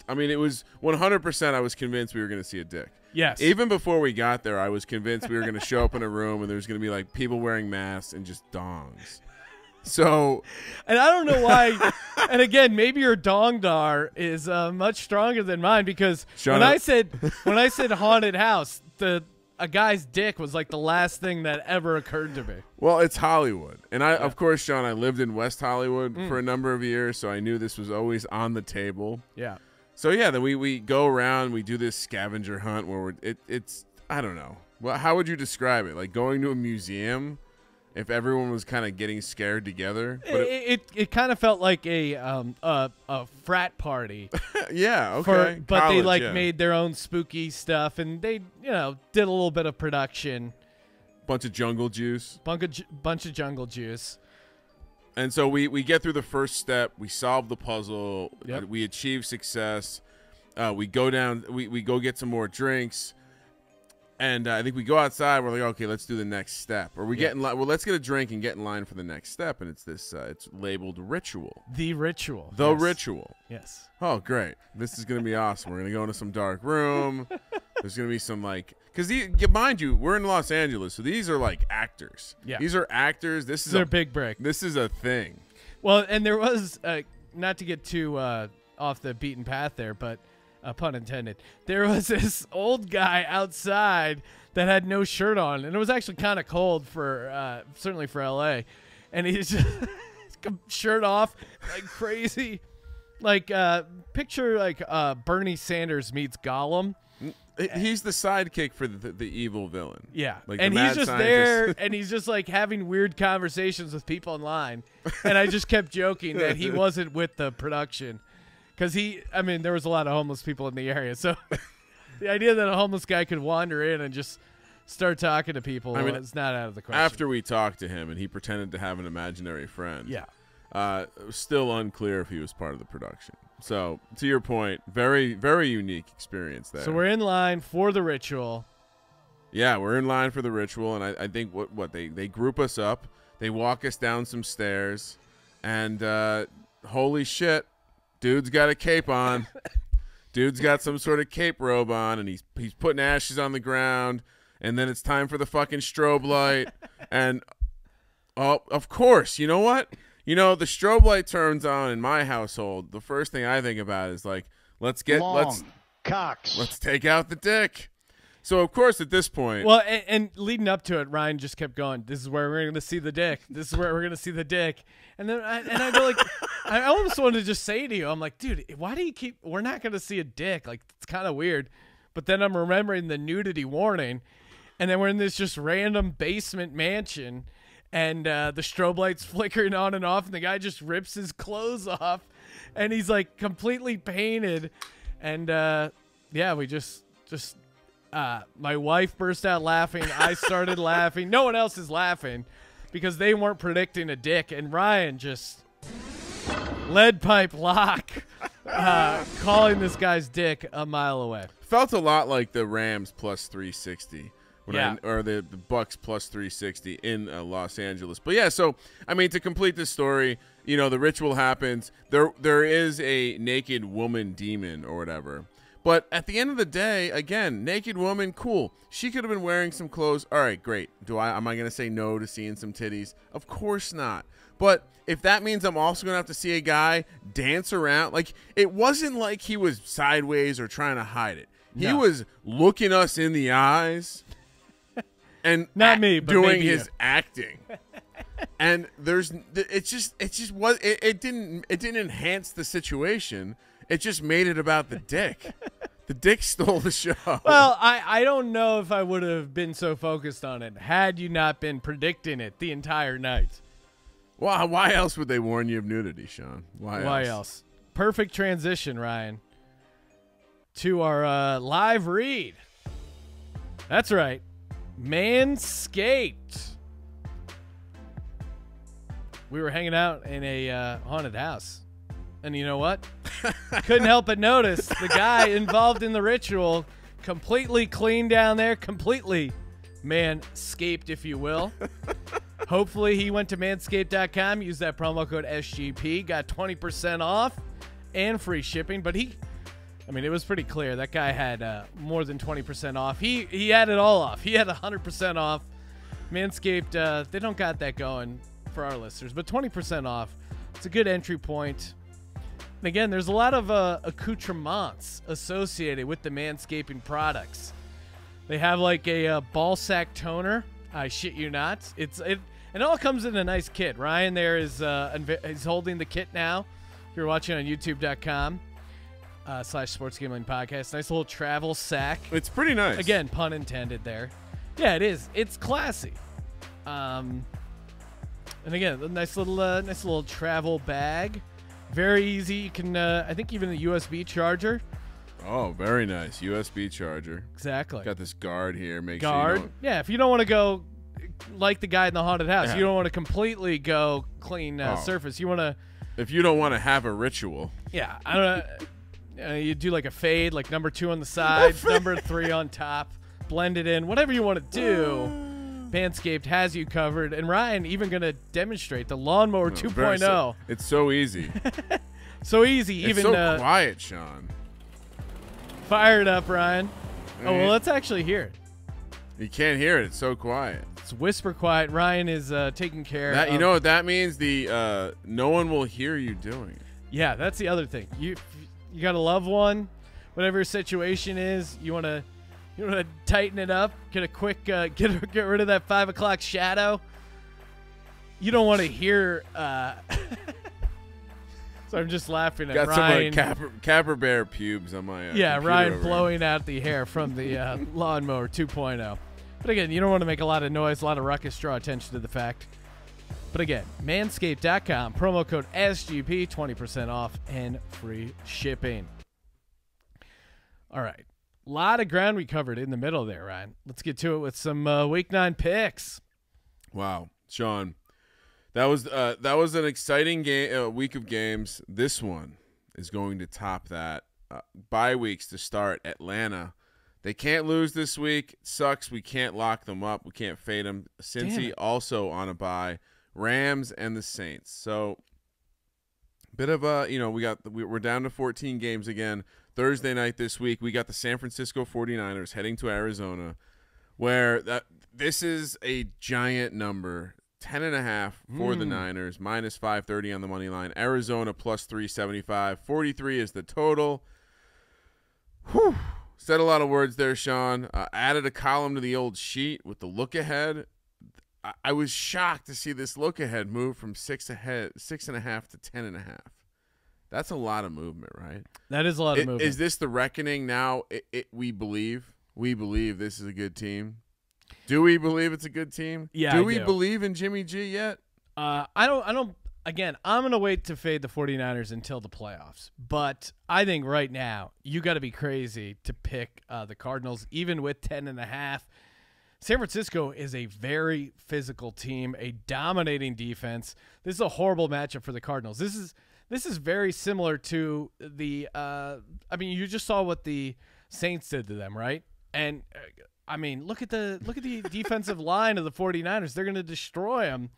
I mean, it was 100%. I was convinced we were going to see a dick. Yes. Even before we got there, I was convinced we were going to show up in a room and there's going to be like people wearing masks and just dongs. So, and I don't know why. And again, maybe your dongdar is much stronger than mine, because when I said haunted house, a guy's dick was like the last thing that ever occurred to me. Well, it's Hollywood, and of course, Sean, I lived in West Hollywood for a number of years, so I knew this was always on the table. Yeah. So yeah, then we go around, we do this scavenger hunt where it's I don't know. Well, how would you describe it? Like going to a museum. If everyone was kind of getting scared together, but it kind of felt like a frat party. Yeah, okay. But they made their own spooky stuff, and they did a little bit of production. Bunch of jungle juice. And so we get through the first step. We solve the puzzle. Yep. We achieve success. We go down. We go get some more drinks. And I think we go outside. We're like, okay, let's do the next step. Or we get in line. Well, let's get a drink and get in line for the next step. And it's this. It's labeled ritual. The ritual. The ritual. Yes. Oh, great! This is gonna be awesome. We're gonna go into some dark room. There's gonna be some like, because mind you, we're in Los Angeles, so these are like actors. Yeah. These are actors. This is their big break. This is a thing. Well, and there was not to get too off the beaten path there, but. Pun intended. There was this old guy outside that had no shirt on, and it was actually kind of cold for certainly for LA. And he's just shirt off like crazy, like picture like Bernie Sanders meets Gollum. He's the sidekick for the evil villain. Yeah, like, and he's just there, and he's just like having weird conversations with people online. And I just kept joking that he wasn't with the production. Because I mean, there was a lot of homeless people in the area. So the idea that a homeless guy could wander in and just start talking to people, I mean, it's not out of the question. After we talked to him and he pretended to have an imaginary friend. Yeah. It was still unclear if he was part of the production. So to your point, very, very unique experience there. So we're in line for the ritual. Yeah, we're in line for the ritual. And I think what they group us up. They walk us down some stairs. And holy shit. Dude's got a cape on. Dude's got some sort of cape robe on, and he's putting ashes on the ground. And then it's time for the fucking strobe light. And oh, of course, you know what? You know, the strobe light turns on in my household. The first thing I think about is like, let's take out the dick. So of course, at this point, well, and leading up to it, Ryan just kept going. This is where we're going to see the dick. This is where we're going to see the dick. And then I go like, I almost wanted to just say to you, I'm like, dude, why do you keep? We're not going to see a dick. Like, it's kind of weird. But then I'm remembering the nudity warning, and then we're in this just random basement mansion, and the strobe light's flickering on and off, and the guy just rips his clothes off, and he's like completely painted, and yeah, we just. My wife burst out laughing. I started laughing. No one else is laughing because they weren't predicting a dick. And Ryan just lead pipe lock, calling this guy's dick a mile away. Felt a lot like the Rams plus 360 when or the Bucks plus 360 in Los Angeles. But yeah, so I mean, to complete this story, you know, the ritual happens. There is a naked woman demon or whatever. But at the end of the day, again, naked woman, cool. She could have been wearing some clothes. All right, great. Am I going to say no to seeing some titties? Of course not. But if that means I'm also going to have to see a guy dance around, like it wasn't like he was sideways or trying to hide it. No. He was looking us in the eyes and not me, but doing his acting. And it didn't enhance the situation. It just made it about the dick. The dick stole the show. Well, I don't know if I would have been so focused on it had you not been predicting it the entire night. Well, why else would they warn you of nudity, Sean? Why else? Perfect transition, Ryan, to our live read. That's right. Manscaped. We were hanging out in a haunted house. And you know what? Couldn't help but notice the guy involved in the ritual completely clean down there, completely manscaped, if you will. Hopefully he went to manscaped.com, used that promo code SGP, got 20% off and free shipping. But I mean, it was pretty clear that guy had more than 20% off. He had it all off. He had 100% off. Manscaped, they don't got that going for our listeners, but 20% off. It's a good entry point. And again, there's a lot of accoutrements associated with the manscaping products. They have like a ball sack toner. I shit you not. It all comes in a nice kit. Ryan there is he's holding the kit now. If you're watching on YouTube.com/sportsgamblingpodcast. Nice little travel sack. It's pretty nice. Again, pun intended there. Yeah, it is. It's classy. And again, a nice little travel bag. Very easy. You can, I think, even a USB charger. Oh, very nice. USB charger. Exactly. Got this guard here. Make sure you don't... Yeah, if you don't want to go like the guy in the haunted house. Yeah. You don't want to completely go clean surface. You want to. If you don't want to have a ritual. Yeah, I don't know. You do like a fade, like #2 on the sides, #3 on top, blend it in, whatever you want to do. Manscaped has you covered, and Ryan even going to demonstrate the lawnmower 2.0. It's so easy. So easy. It's even so quiet, Sean. Fire it up, Ryan. Oh, well, let's actually hear it. You can't hear it. It's so quiet. It's whisper quiet. Ryan is taking care of. You know what that means? The no one will hear you doing it. Yeah, that's the other thing. You got a loved one, whatever situation is. You want to tighten it up. Get a quick get rid of that 5 o'clock shadow. You don't want to hear. So I'm just laughing at Ryan. Got some like Capper Bear pubes on my yeah, Ryan blowing out the hair from the lawnmower 2.0. But again, you don't want to make a lot of noise, a lot of ruckus, draw attention to the fact. But again, manscaped.com, promo code SGP, 20% off and free shipping. All right. A lot of ground we covered in the middle there, Ryan. Let's get to it with some week 9 picks. Wow, Sean. That was an exciting game, week of games. This one is going to top that. Bye weeks to start. Atlanta, they can't lose this week. It sucks. We can't lock them up. We can't fade them. Cincy also on a bye. Rams and the Saints. So, bit of a we're down to 14 games again. Thursday night this week we got the San Francisco 49ers heading to Arizona, where this is a giant number. 10.5 for the Niners, -530 on the money line. Arizona +375. 43 is the total. Whew. Said a lot of words there, Sean. Added a column to the old sheet with the look ahead. I was shocked to see this look ahead move from 6.5 to 10.5. That's a lot of movement, right? That is a lot of movement. Is this the reckoning now? We believe this is a good team. Do we believe it's a good team? Yeah. Do we believe in Jimmy G yet? I don't. Again, I'm going to wait to fade the 49ers until the playoffs. But I think right now you got to be crazy to pick the Cardinals, even with 10.5. San Francisco is a very physical team, a dominating defense. This is a horrible matchup for the Cardinals. This is very similar to the. I mean, you just saw what the Saints did to them, right? And. I mean, look at the defensive line of the 49ers. They're going to destroy them.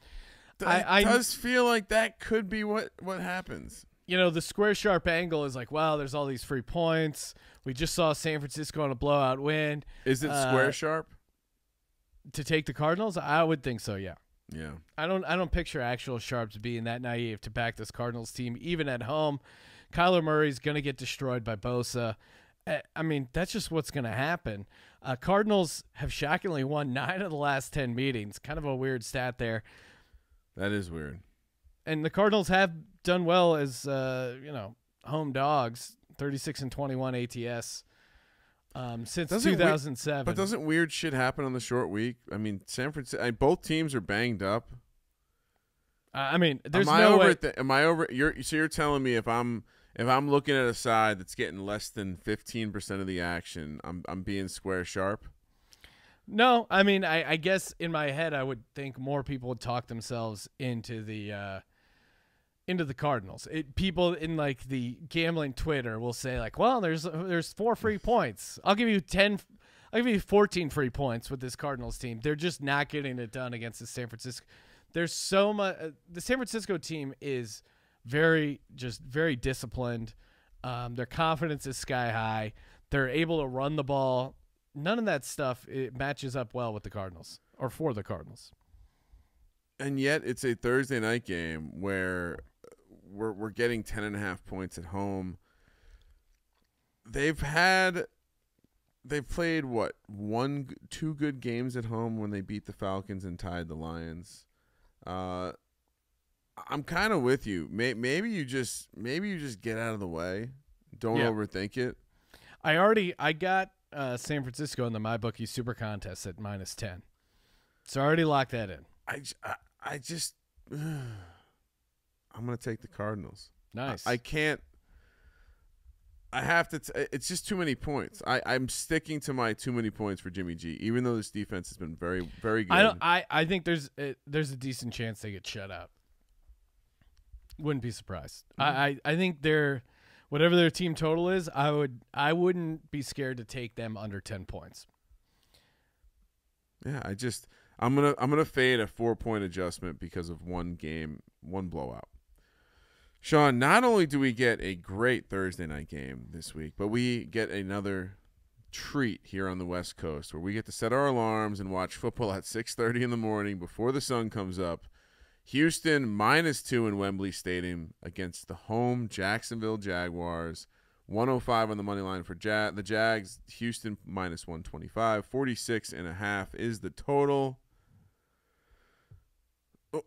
It does feel like that could be what happens. You know, the square sharp angle is like, wow, there's all these free points. We just saw San Francisco on a blowout win. Is it square sharp to take the Cardinals? I would think so. Yeah. Yeah. I don't picture actual sharps being that naive to back this Cardinals team, even at home. Kyler Murray's going to get destroyed by Bosa. I mean, that's just what's going to happen. Cardinals have shockingly won 9 of the last 10 meetings. Kind of a weird stat there. That is weird. And the Cardinals have done well as, home dogs, 36-21 ATS since 2007. But doesn't weird shit happen on the short week? I mean, San Francisco, both teams are banged up. I mean, there's no way. Am I over? So you're telling me if I'm looking at a side that's getting less than 15% of the action, I'm being square sharp? No, I mean, I guess in my head I would think more people would talk themselves into the Cardinals. People in like the gambling Twitter will say like, well, there's 4 free points. I'll give you 10. I'll give you 14 free points with this Cardinals team. They're just not getting it done against the San Francisco. There's so much. The San Francisco team is. Very disciplined. Their confidence is sky high. They're able to run the ball. None of that stuff matches up well with the Cardinals or for the Cardinals. And yet it's a Thursday night game where we're getting 10.5 points at home. They've played what? 2 good games at home when they beat the Falcons and tied the Lions. I'm kind of with you. Maybe you just get out of the way. Don't overthink it. I got San Francisco in the MyBookie Super Contest at -10, so I already locked that in. I'm gonna take the Cardinals. Nice. I can't. I have to. It's just too many points. I'm sticking to my too many points for Jimmy G, even though this defense has been very, very good. I think there's a decent chance they get shut out. Wouldn't be surprised. I think they're whatever their team total is. I wouldn't be scared to take them under 10 points. Yeah, I'm gonna fade a 4-point adjustment because of one game, one blowout. Sean, not only do we get a great Thursday night game this week, but we get another treat here on the West Coast where we get to set our alarms and watch football at 6:30 in the morning before the sun comes up. Houston -2 in Wembley Stadium against the home Jacksonville Jaguars. 105 on the money line for the Jags. Houston -125. 46.5 is the total.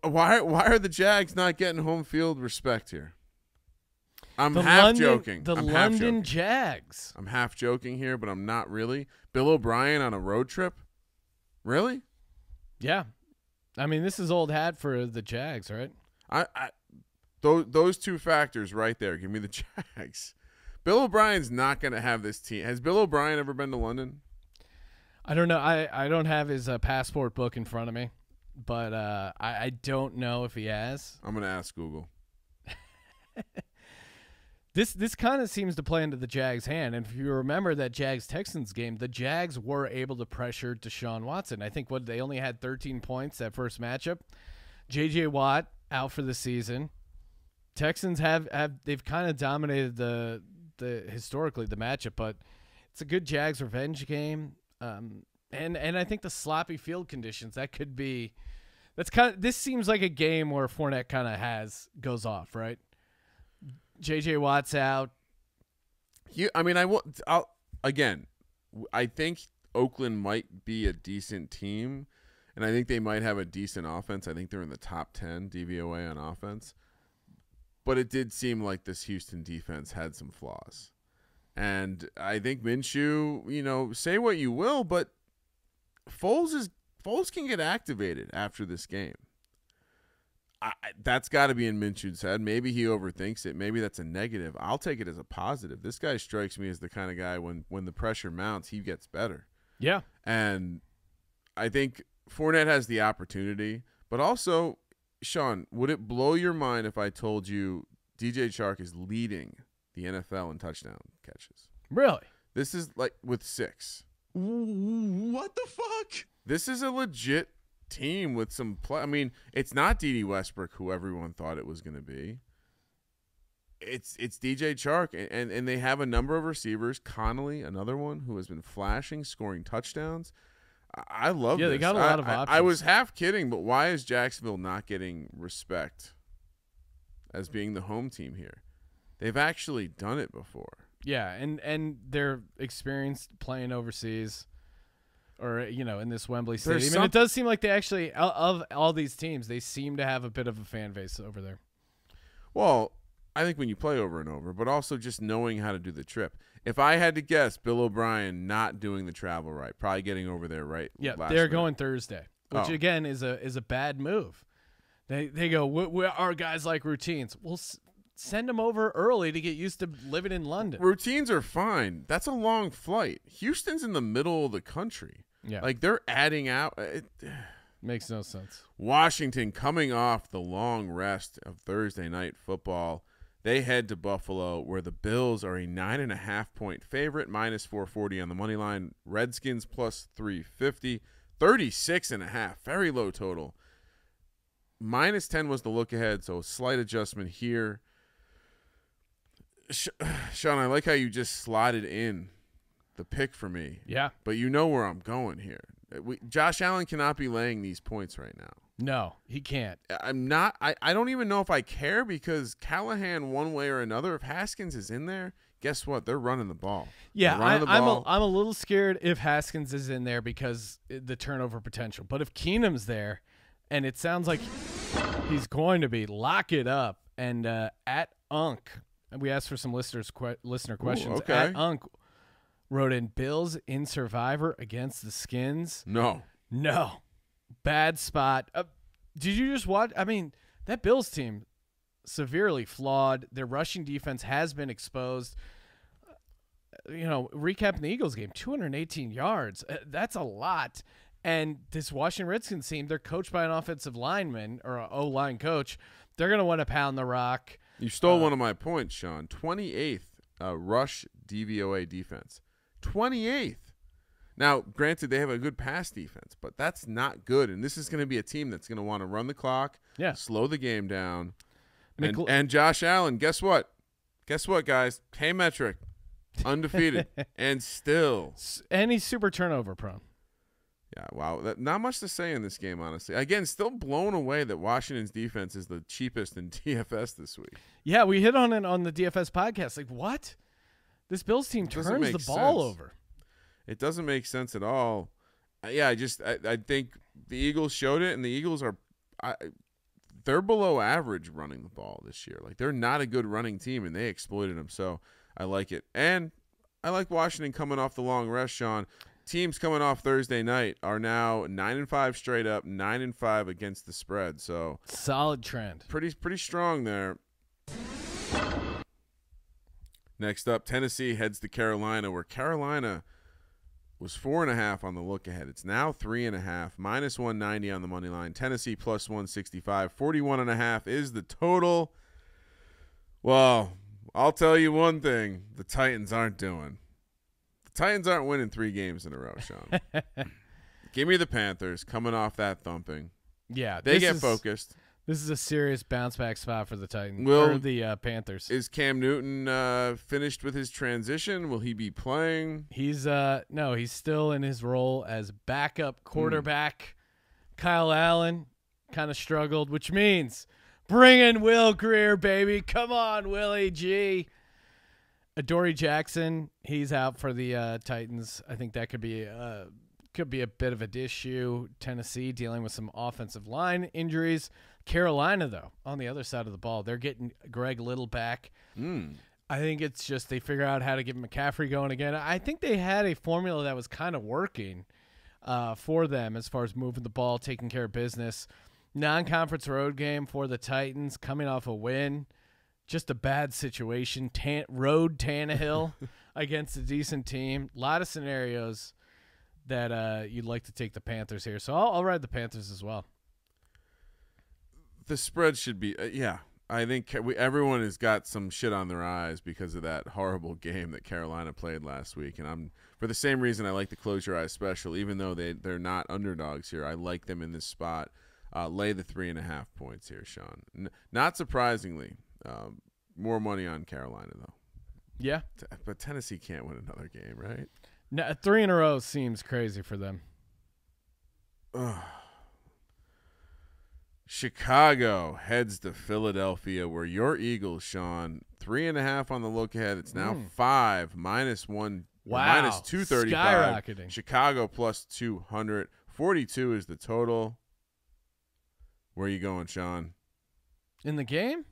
Why are the Jags not getting home field respect here? I'm half joking here, but I'm not really. Bill O'Brien on a road trip? Really? Yeah. I mean, this is old hat for the Jags, right? Those two factors right there. Give me the Jags. Bill O'Brien's not going to have this team. Has Bill O'Brien ever been to London? I don't know. I don't have his passport book in front of me. But I don't know if he has. I'm going to ask Google. This kind of seems to play into the Jags' hand. And if you remember that Jags-Texans game, the Jags were able to pressure Deshaun Watson. I think they only had 13 points that first matchup. JJ Watt out for the season. Texans they've kind of dominated historically the matchup, but it's a good Jags revenge game. And I think the sloppy field conditions this seems like a game where Fournette kind of goes off, right? JJ Watt's out. I think Oakland might be a decent team, and I think they might have a decent offense. I think they're in the top 10 DVOA on offense, but it did seem like this Houston defense had some flaws, and I think Minshew, say what you will, but Foles can get activated after this game. That's got to be in Minshew's head. Maybe he overthinks it. Maybe that's a negative. I'll take it as a positive. This guy strikes me as the kind of guy when the pressure mounts, he gets better. Yeah. And I think Fournette has the opportunity. But also, Sean, would it blow your mind if I told you DJ Chark is leading the NFL in touchdown catches? Really? This is like with 6. What the fuck? This is a legit team with some play. I mean, it's not D.D. Westbrook, who everyone thought it was going to be. It's DJ Chark, and they have a number of receivers. Connolly, another one who has been flashing, scoring touchdowns. I love this. Yeah, they got a lot of options. I was half kidding, but why is Jacksonville not getting respect as being the home team here? They've actually done it before. Yeah, and they're experienced playing overseas, or in this Wembley Stadium. And it does seem like they actually, of all these teams, they seem to have a bit of a fan base over there. Well, I think when you play over and over, but also just knowing how to do the trip. If I had to guess, Bill O'Brien not doing the travel right, probably getting over there right. Yeah, they're going Thursday, which again is a bad move. They go, our guys like routines. Well, send them over early to get used to living in London. Routines are fine. That's a long flight. Houston's in the middle of the country. Yeah. Like, they're adding out. It makes no sense. Washington, coming off the long rest of Thursday night football, they head to Buffalo, where the Bills are a 9.5-point favorite, -440 on the money line. Redskins +350, 36.5. Very low total. -10 was the look ahead, so a slight adjustment here. Sean, I like how you just slotted in the pick for me. Yeah. But you know where I'm going here. Josh Allen cannot be laying these points right now. No, he can't. I don't even know if I care, because Callahan, one way or another, if Haskins is in there, guess what? They're running the ball. Yeah, I'm a little scared if Haskins is in there because the turnover potential. But if Keenum's there, and it sounds like he's going to be, lock it up. And at Unk, we asked for some listener questions. Ooh, okay. At Unk wrote in, Bills in Survivor against the Skins. No. Bad spot. Did you just watch? I mean, that Bills team, severely flawed. Their rushing defense has been exposed. you know, recapping the Eagles game, 218 yards. That's a lot. And this Washington Redskins team, they're coached by an offensive lineman or an O-line coach. They're going to want to pound the rock. You stole one of my points, Sean. 28th rush DVOA defense. 28th. Now, granted, they have a good pass defense, but that's not good. And this is going to be a team that's going to want to run the clock, slow the game down. And Josh Allen, guess what? Guess what, guys? K-metric, undefeated, and still. And he's super turnover prone. Yeah, wow. Not much to say in this game, honestly. Again, still blown away that Washington's defense is the cheapest in DFS this week. Yeah, we hit on it on the DFS podcast. Like, what? This Bills team turns the ball over. It doesn't make sense at all. Yeah, I think the Eagles showed it, and the Eagles are they're below average running the ball this year. Like, they're not a good running team, and they exploited them. So I like it. And I like Washington coming off the long rest, Sean. Teams coming off Thursday night are now 9-5 straight up, 9-5 against the spread. So solid trend. Pretty strong there. Next up, Tennessee heads to Carolina, where Carolina was 4.5 on the look ahead. It's now 3.5, -190 on the money line. Tennessee +165, 41.5 is the total. Well, I'll tell you one thing: the Titans aren't doing. Titans aren't winning 3 games in a row, Sean. Give me the Panthers coming off that thumping. Yeah, they get focused. This is a serious bounce back spot for the Titans. Or the Panthers. Is Cam Newton finished with his transition? Will he be playing? He's no, he's still in his role as backup quarterback. Kyle Allen kind of struggled, which means bring in Will Grier, baby. Come on, Willie G. Adoree Jackson, he's out for the Titans. I think that could be a bit of an issue. Tennessee dealing with some offensive line injuries. Carolina, though, on the other side of the ball, they're getting Greg Little back. I think it's just they figure out how to get McCaffrey going again. I think they had a formula that was kind of working for them as far as moving the ball, taking care of business. Non-conference road game for the Titans coming off a win. Just a bad situation. Road Tannehill against a decent team. A lot of scenarios that you'd like to take the Panthers here. So I'll ride the Panthers as well. The spread should be, yeah. I think everyone has got some shit on their eyes because of that horrible game that Carolina played last week. And I'm for the same reason I like the Close Your Eyes special, even though they're not underdogs here. I like them in this spot. Lay the 3.5 points here, Sean. Not surprisingly. More money on Carolina, though. Yeah. But Tennessee can't win another game, right? No, 3 in a row seems crazy for them. Chicago heads to Philadelphia, where your Eagles, Sean, 3.5 on the look ahead. It's now 5, -1. Wow. -235. Skyrocketing. Chicago +200. 42 is the total. Where are you going, Sean? In the game?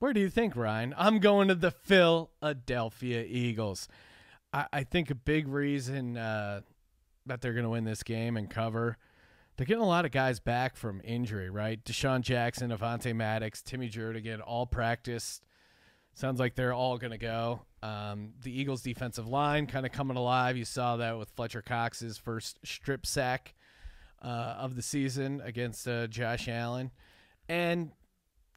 Where do you think, Ryan? I'm going to the Philadelphia Eagles. I think a big reason that they're going to win this game and cover, they're getting a lot of guys back from injury, right? Deshaun Jackson, Avonte Maddox, Timmy Jernigan, all practiced. Sounds like they're all going to go. The Eagles' defensive line kind of coming alive. You saw that with Fletcher Cox's first strip sack of the season against Josh Allen. And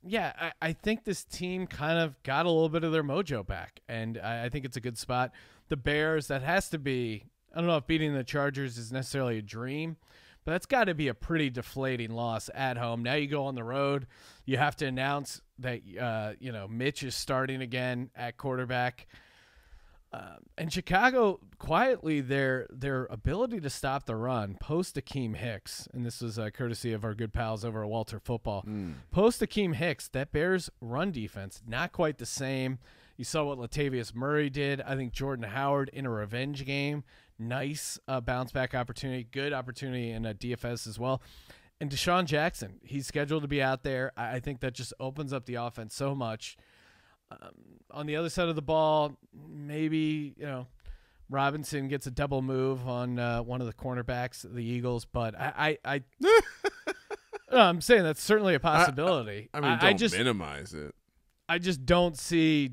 yeah, I think this team kind of got a little bit of their mojo back, and I think it's a good spot. The Bears, that has to be, I don't know if beating the Chargers is necessarily a dream, but that's got to be a pretty deflating loss at home. Now you go on the road. You have to announce that, you know, Mitch is starting again at quarterback. And Chicago, quietly, their ability to stop the run post Akeem Hicks, and this was courtesy of our good pals over at Walter Football. Post Akeem Hicks, that Bears run defense not quite the same. You saw what Latavius Murray did. I think Jordan Howard in a revenge game, nice bounce back opportunity, good opportunity in a DFS as well. And Deshaun Jackson, he's scheduled to be out there. I think that just opens up the offense so much. On the other side of the ball, maybe, you know, Robinson gets a double move on one of the cornerbacks of the Eagles, but no, I'm saying that's certainly a possibility. I mean, don't minimize it. I just don't see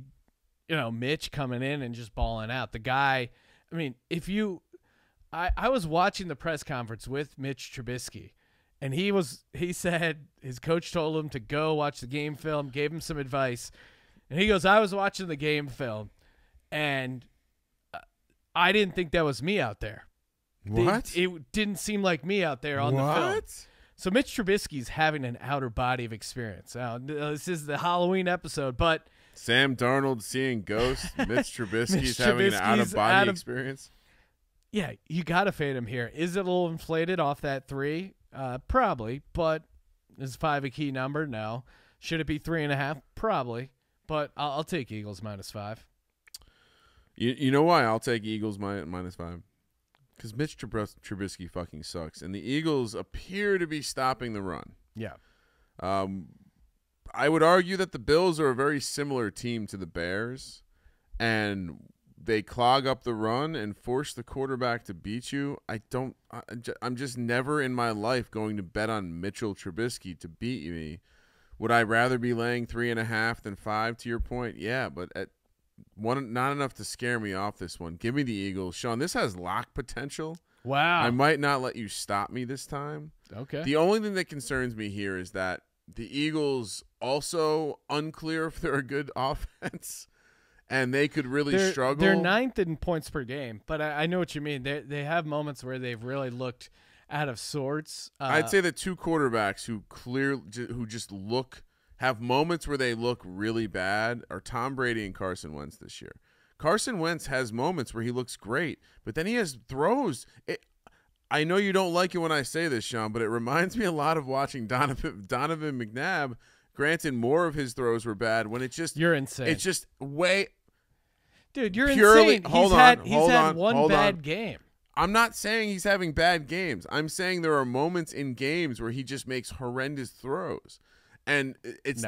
you know, Mitch coming in and just balling out. The guy, I mean, if you, I was watching the press conference with Mitch Trubisky, and he said his coach told him to go watch the game film, gave him some advice, and he goes, I was watching the game film, and I didn't think that was me out there. What? It didn't seem like me out there on the film. What? So Mitch Trubisky's having an outer body of experience. Now, this is the Halloween episode, but Sam Darnold seeing ghosts. Mitch Trubisky's having an out of body experience. Yeah, you got to fade him here. Is it a little inflated off that 3? Probably, but is 5 a key number? No. Should it be 3.5? Probably, but I'll take Eagles -5. You know why I'll take Eagles -5? Because Mitch Trubisky fucking sucks, and the Eagles appear to be stopping the run. Yeah. I would argue that the Bills are a very similar team to the Bears, and they clog up the run and force the quarterback to beat you. I'm just never in my life going to bet on Mitchell Trubisky to beat me. Would I rather be laying 3.5 than 5? To your point, yeah, but at one, not enough to scare me off this one. Give me the Eagles, Sean. This has lock potential. Wow. I might not let you stop me this time. Okay. The only thing that concerns me here is that the Eagles also unclear if they're a good offense, and they could really struggle. They're 9th in points per game, but I know what you mean. They have moments where they've really looked out of sorts. I'd say the two quarterbacks who just look, have moments where they look really bad, are Tom Brady and Carson Wentz this year. Carson Wentz has moments where he looks great, but then he has throws. I know you don't like it when I say this, Sean, but it reminds me a lot of watching Donovan McNabb. Granted, more of his throws were bad. When it's just, you're insane. It's just way, dude, you're purely insane. He's had one bad game. I'm not saying he's having bad games. I'm saying there are moments in games where he just makes horrendous throws. And it's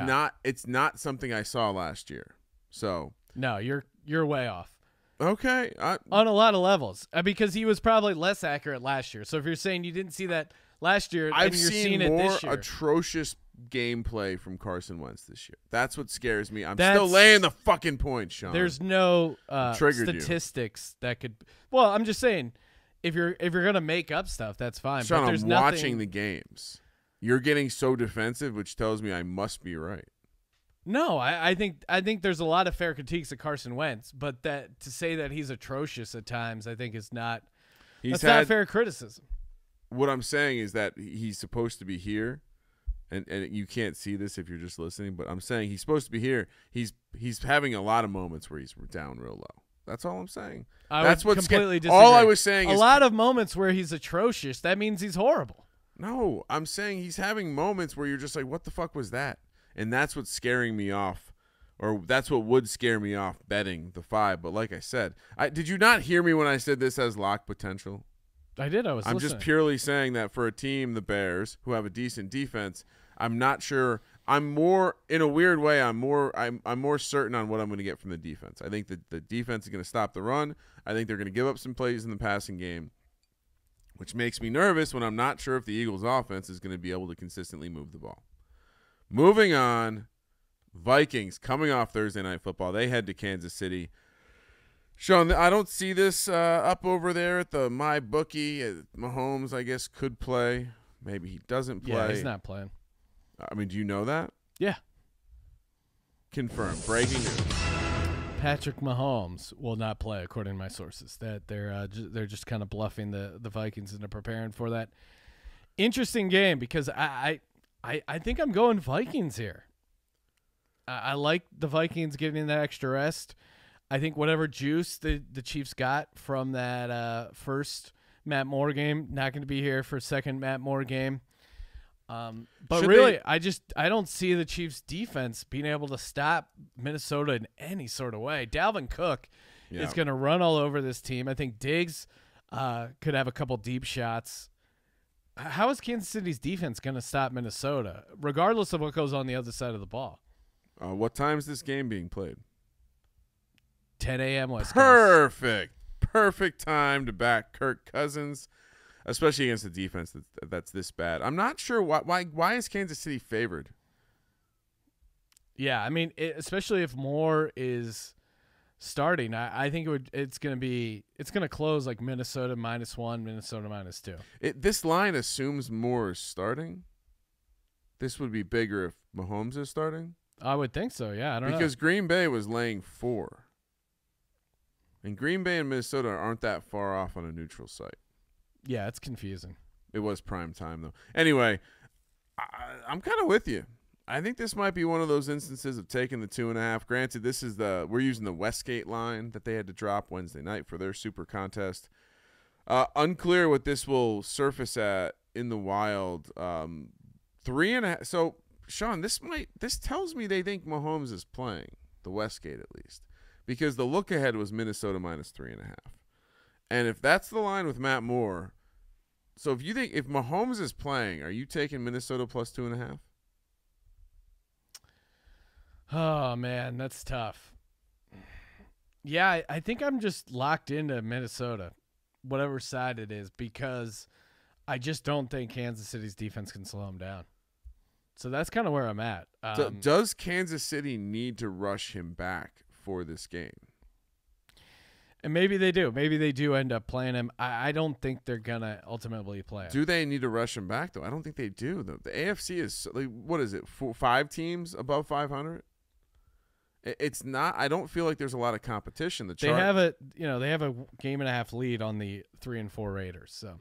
not something I saw last year. So no, you're way off. Okay, on a lot of levels, because he was probably less accurate last year. So if you're saying you didn't see that last year, I've seen it this year. More atrocious gameplay from Carson Wentz this year. That's what scares me. I'm still laying the fucking point, Sean. There's no statistics that could. Well, I'm just saying, if you're gonna make up stuff, that's fine. Sean, but there's nothing. I'm watching the games. You're getting so defensive, which tells me I must be right. No, I think there's a lot of fair critiques of Carson Wentz, but that to say that he's atrocious at times, I think is not. That's not fair criticism. What I'm saying is that he's supposed to be here, and you can't see this if you're just listening. But I'm saying he's supposed to be here. He's having a lot of moments where he's down real low. That's all I'm saying. That's what's completely disagree. All I was saying is a lot of moments where he's atrocious. That means he's horrible. No, I'm saying he's having moments where you're just like, what the fuck was that? And that's what's scaring me off, or that's what would scare me off betting the 5. But like I said, did you not hear me when I said this has lock potential? I did. I'm listening. Just purely saying that for a team, the Bears, who have a decent defense, I'm not sure. I'm more, in a weird way, I'm more certain on what I'm going to get from the defense. I think that the defense is going to stop the run. I think they're going to give up some plays in the passing game, which makes me nervous when I'm not sure if the Eagles offense is going to be able to consistently move the ball. Moving on, Vikings coming off Thursday Night Football. They head to Kansas City. Sean, I don't see this up over there at the MyBookie. Mahomes, I guess, could play. Maybe he doesn't play. Yeah, he's not playing. I mean, do you know that? Yeah. Confirmed. Breaking news. Patrick Mahomes will not play, according to my sources. That they're just kind of bluffing the Vikings into preparing for that. Interesting game, because I think I'm going Vikings here. I like the Vikings getting that extra rest. I think whatever juice the Chiefs got from that first Matt Moore game, not going to be here for second Matt Moore game. But I don't see the Chiefs defense being able to stop Minnesota in any sort of way. Dalvin Cook is going to run all over this team. I think Diggs could have a couple deep shots. How is Kansas City's defense going to stop Minnesota, regardless of what goes on the other side of the ball? What time is this game being played? 10 a.m. West Coast. Perfect time to back Kirk Cousins, especially against a defense that's this bad. I'm not sure why is Kansas City favored? Yeah, I mean, especially if Moore is starting. I think it would. It's gonna close like Minnesota -1, Minnesota -2. This line assumes Moore is starting. This would be bigger if Mahomes is starting. I would think so. Yeah, I don't know. Because Green Bay was laying 4, and Green Bay and Minnesota aren't that far off on a neutral site. Yeah, it's confusing. It was prime time though. Anyway, I'm kind of with you. I think this might be one of those instances of taking the 2.5. Granted, this is we're using the Westgate line that they had to drop Wednesday night for their super contest. Unclear what this will surface at in the wild. 3.5. So, Sean, this tells me they think Mahomes is playing, the Westgate at least, because the look ahead was Minnesota -3.5. And if that's the line with Matt Moore, so if you think if Mahomes is playing, are you taking Minnesota +2.5? Oh, man, that's tough. Yeah, I think I'm just locked into Minnesota, whatever side it is, because I just don't think Kansas City's defense can slow them down. So that's kind of where I'm at. So does Kansas City need to rush him back for this game? And maybe they do. Maybe they do end up playing him. I don't think they're going to ultimately play him. Do they need to rush him back, though? I don't think they do, though. The AFC is, like, what is it, 5 teams above 500? It's not – I don't feel like there's a lot of competition. They have a game-and-a-half lead on the 3 and 4 Raiders. So,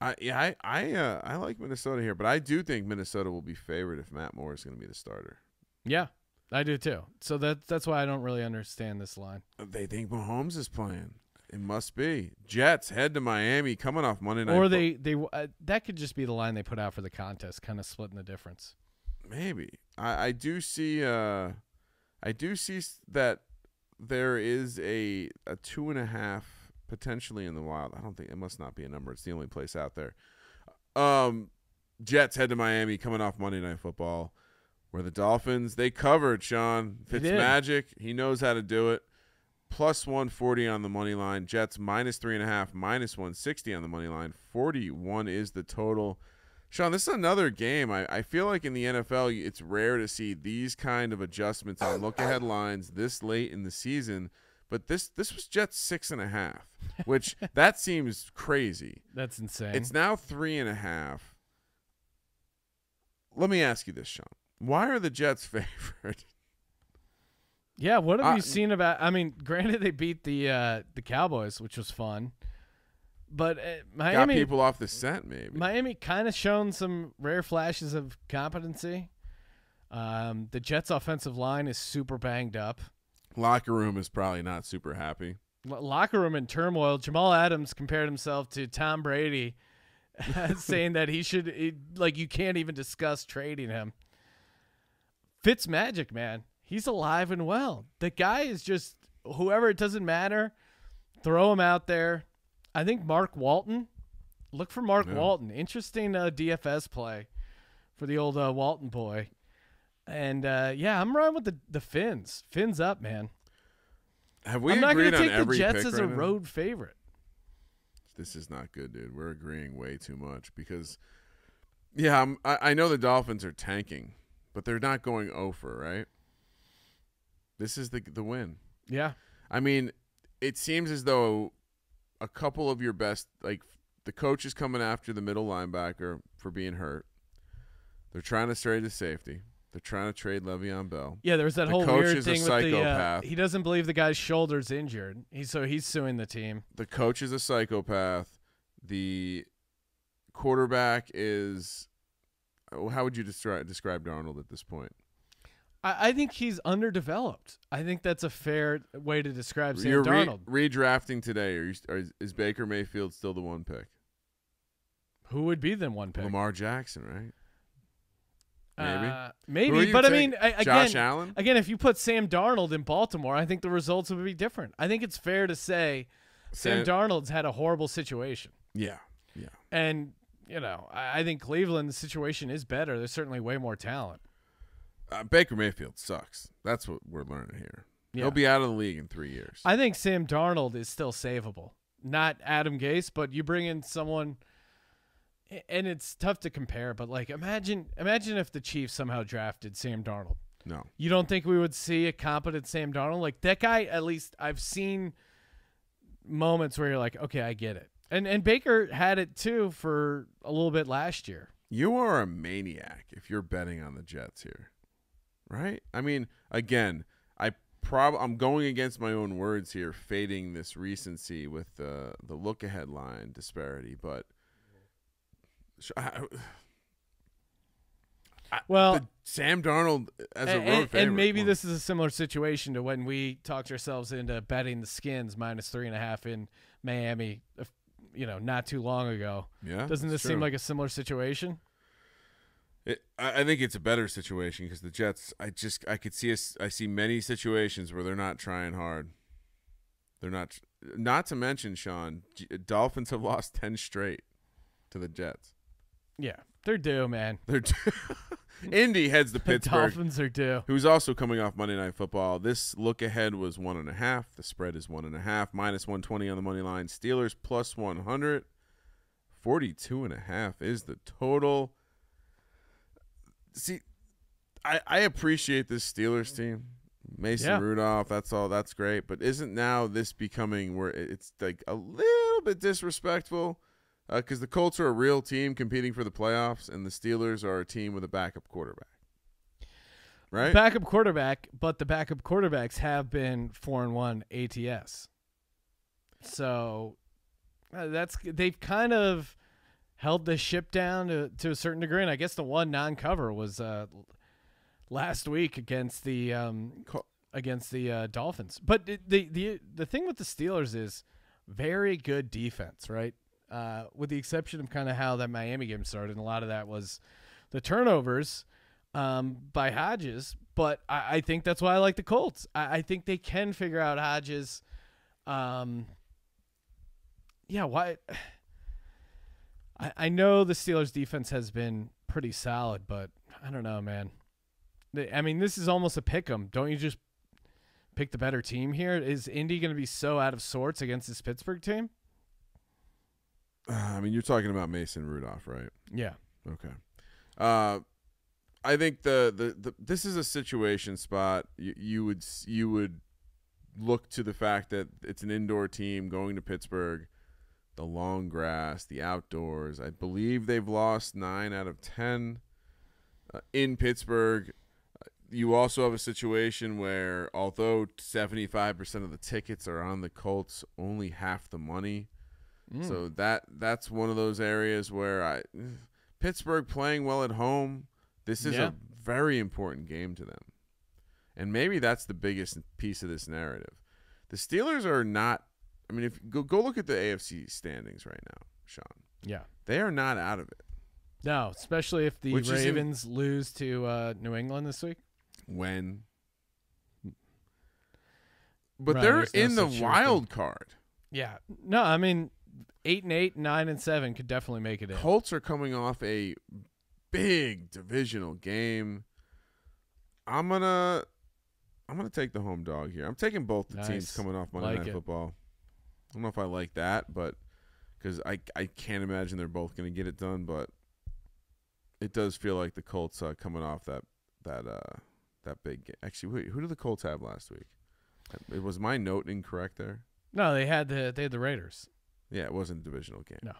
I like Minnesota here, but I do think Minnesota will be favored if Matt Moore is going to be the starter. Yeah. I do too. So that's why I don't really understand this line. They think Mahomes is playing. It must be. Jets head to Miami coming off Monday night. Or they that could just be the line they put out for the contest, kind of splitting the difference. Maybe. I do see that there is a 2.5 potentially in the wild. I don't think it must not be a number. It's the only place out there. Jets head to Miami coming off Monday Night Football, where the Dolphins, they covered, Sean. Fitzmagic, he knows how to do it. +140 on the money line. Jets -3.5, -160 on the money line. 41 is the total. Sean, this is another game. I feel like in the NFL, it's rare to see these kind of adjustments on look-ahead lines this late in the season. But this was Jets 6.5, which that seems crazy. That's insane. It's now 3.5. Let me ask you this, Sean. Why are the Jets favored? Yeah, what have you seen about? I mean, granted they beat the Cowboys, which was fun, but Miami got people off the scent. Maybe Miami kind of shown some rare flashes of competency. The Jets' offensive line is super banged up. Locker room is probably not super happy. Locker room in turmoil. Jamal Adams compared himself to Tom Brady, saying that you can't even discuss trading him. Fitzmagic, man, he's alive and well. The guy is just whoever, it doesn't matter. Throw him out there. I think Mark Walton. Look for Mark Walton. Interesting DFS play for the old Walton boy. And, yeah, I'm riding with the Fins. Fins up, man. Have we agreed on every pick? I'm not going to take the Jets as a road favorite. This is not good, dude. We're agreeing way too much because, yeah, I know the Dolphins are tanking, but they're not going over, right? This is the win. Yeah. I mean, it seems as though a couple of your best, like the coach is coming after the middle linebacker for being hurt. They're trying to trade the safety. They're trying to trade Le'Veon Bell. Yeah, there's that whole weird thing with the he doesn't believe the guy's shoulder's injured. So he's suing the team. The coach is a psychopath. The quarterback is... How would you describe Darnold at this point? I think he's underdeveloped. I think that's a fair way to describe Sam Darnold. Redrafting today, is Baker Mayfield still the 1 pick? Who would be the 1 pick? Lamar Jackson, right? Maybe. Maybe, but I mean, again, Josh Allen? Again, if you put Sam Darnold in Baltimore, I think the results would be different. I think it's fair to say Sam Darnold's had a horrible situation. Yeah, yeah. And... You know, I think Cleveland's situation is better. There's certainly way more talent. Baker Mayfield sucks. That's what we're learning here. Yeah. He'll be out of the league in 3 years. I think Sam Darnold is still savable. Not Adam Gase, but you bring in someone, and it's tough to compare, but like imagine if the Chiefs somehow drafted Sam Darnold. No. You don't think we would see a competent Sam Darnold? Like, that guy, at least I've seen moments where you're like, okay, I get it. And Baker had it, too, for a little bit last year. You are a maniac if you're betting on the Jets here, right? I mean, again, I'm going against my own words here, fading this recency with the look-ahead line disparity, but well, Sam Darnold as a road favorite. And maybe this is a similar situation to when we talked ourselves into betting the Skins -3.5 in Miami, you know, not too long ago. Yeah, doesn't this seem like a similar situation? I think it's a better situation because the Jets, I could see us. I see many situations where they're not trying hard. They're not. Not to mention, Sean, Dolphins have lost 10 straight to the Jets. Yeah, they're due, man. They're due. Indy heads to Pittsburgh. Dolphins are due. Who's also coming off Monday Night Football. This look ahead was 1.5. The spread is 1.5. -120 on the money line. Steelers +100. 42.5 is the total. See, I appreciate this Steelers team. Mason Rudolph, that's all. That's great. But isn't now this becoming where it's like a little bit disrespectful? Because the Colts are a real team competing for the playoffs, and the Steelers are a team with a backup quarterback. Right? Backup quarterback, but the backup quarterbacks have been 4-1 ATS. So they've kind of held the ship down to a certain degree, and I guess the one non-cover was last week against the Dolphins. But the thing with the Steelers is very good defense, right? With the exception of kind of how that Miami game started, and a lot of that was the turnovers by Hodges. But I think that's why I like the Colts. I think they can figure out Hodges. I know the Steelers defense has been pretty solid, but I don't know, man. I mean, this is almost a pick 'em. Don't you just pick the better team here? Is Indy going to be so out of sorts against this Pittsburgh team? I mean, you're talking about Mason Rudolph, right? Yeah. Okay. I think this is a situation spot. You would look to the fact that it's an indoor team going to Pittsburgh, the long grass, the outdoors. I believe they've lost 9 out of 10 in Pittsburgh. You also have a situation where, although 75% of the tickets are on the Colts, only half the money. So that's one of those areas where Pittsburgh playing well at home. This is a very important game to them. And maybe that's the biggest piece of this narrative. The Steelers are not, I mean, if go look at the AFC standings right now, Sean. Yeah. They are not out of it. No, especially if the Ravens lose to New England this week. But they're in the wild card. Yeah. No, I mean, 8-8, 9-7 could definitely make it in. Colts are coming off a big divisional game. I'm gonna take the home dog here. I'm taking both the teams coming off Monday Night Football. I don't know if I like that, but because I can't imagine they're both gonna get it done. But it does feel like the Colts coming off that big game. Actually, wait, who did the Colts have last week? It was my note incorrect there. No, they had the Raiders. Yeah, it wasn't a divisional game. No.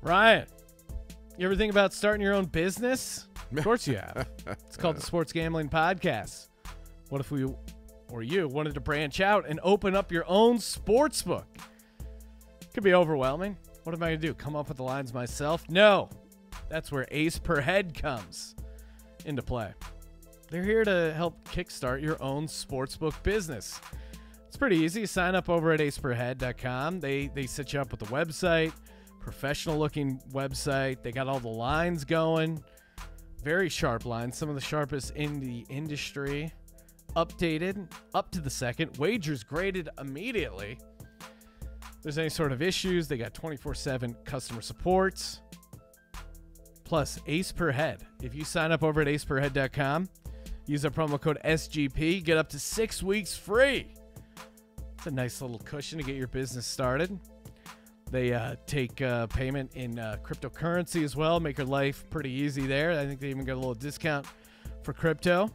Ryan, you ever think about starting your own business? Of course you have. It's called the Sports Gambling Podcast. What if we or you wanted to branch out and open up your own sports book? It could be overwhelming. What am I going to do? Come up with the lines myself? No. That's where Ace Per Head comes into play. They're here to help kickstart your own sportsbook business. It's pretty easy. Sign up over at aceperhead.com. They set you up with a website, professional-looking website. They got all the lines going. Very sharp lines, some of the sharpest in the industry. Updated, up to the second. Wagers graded immediately. If there's any sort of issues, they got 24/7 customer support. Plus, Ace Per Head. If you sign up over at aceperhead.com, use our promo code SGP, get up to 6 weeks free. It's a nice little cushion to get your business started. They take payment in cryptocurrency as well. Make your life pretty easy there. I think they even get a little discount for crypto.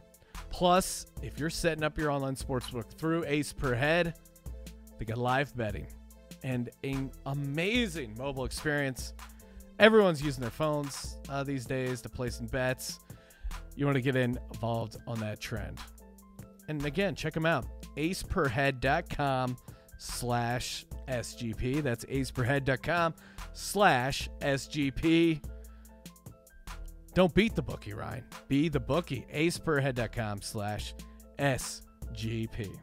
Plus, if you're setting up your online sportsbook through Ace Per Head, they got live betting and an amazing mobile experience. Everyone's using their phones these days to place some bets. You want to get involved on that trend. And again, check them out. aceperhead.com/SGP. That's aceperhead.com/SGP. Don't beat the bookie, Ryan. Be the bookie. aceperhead.com/SGP.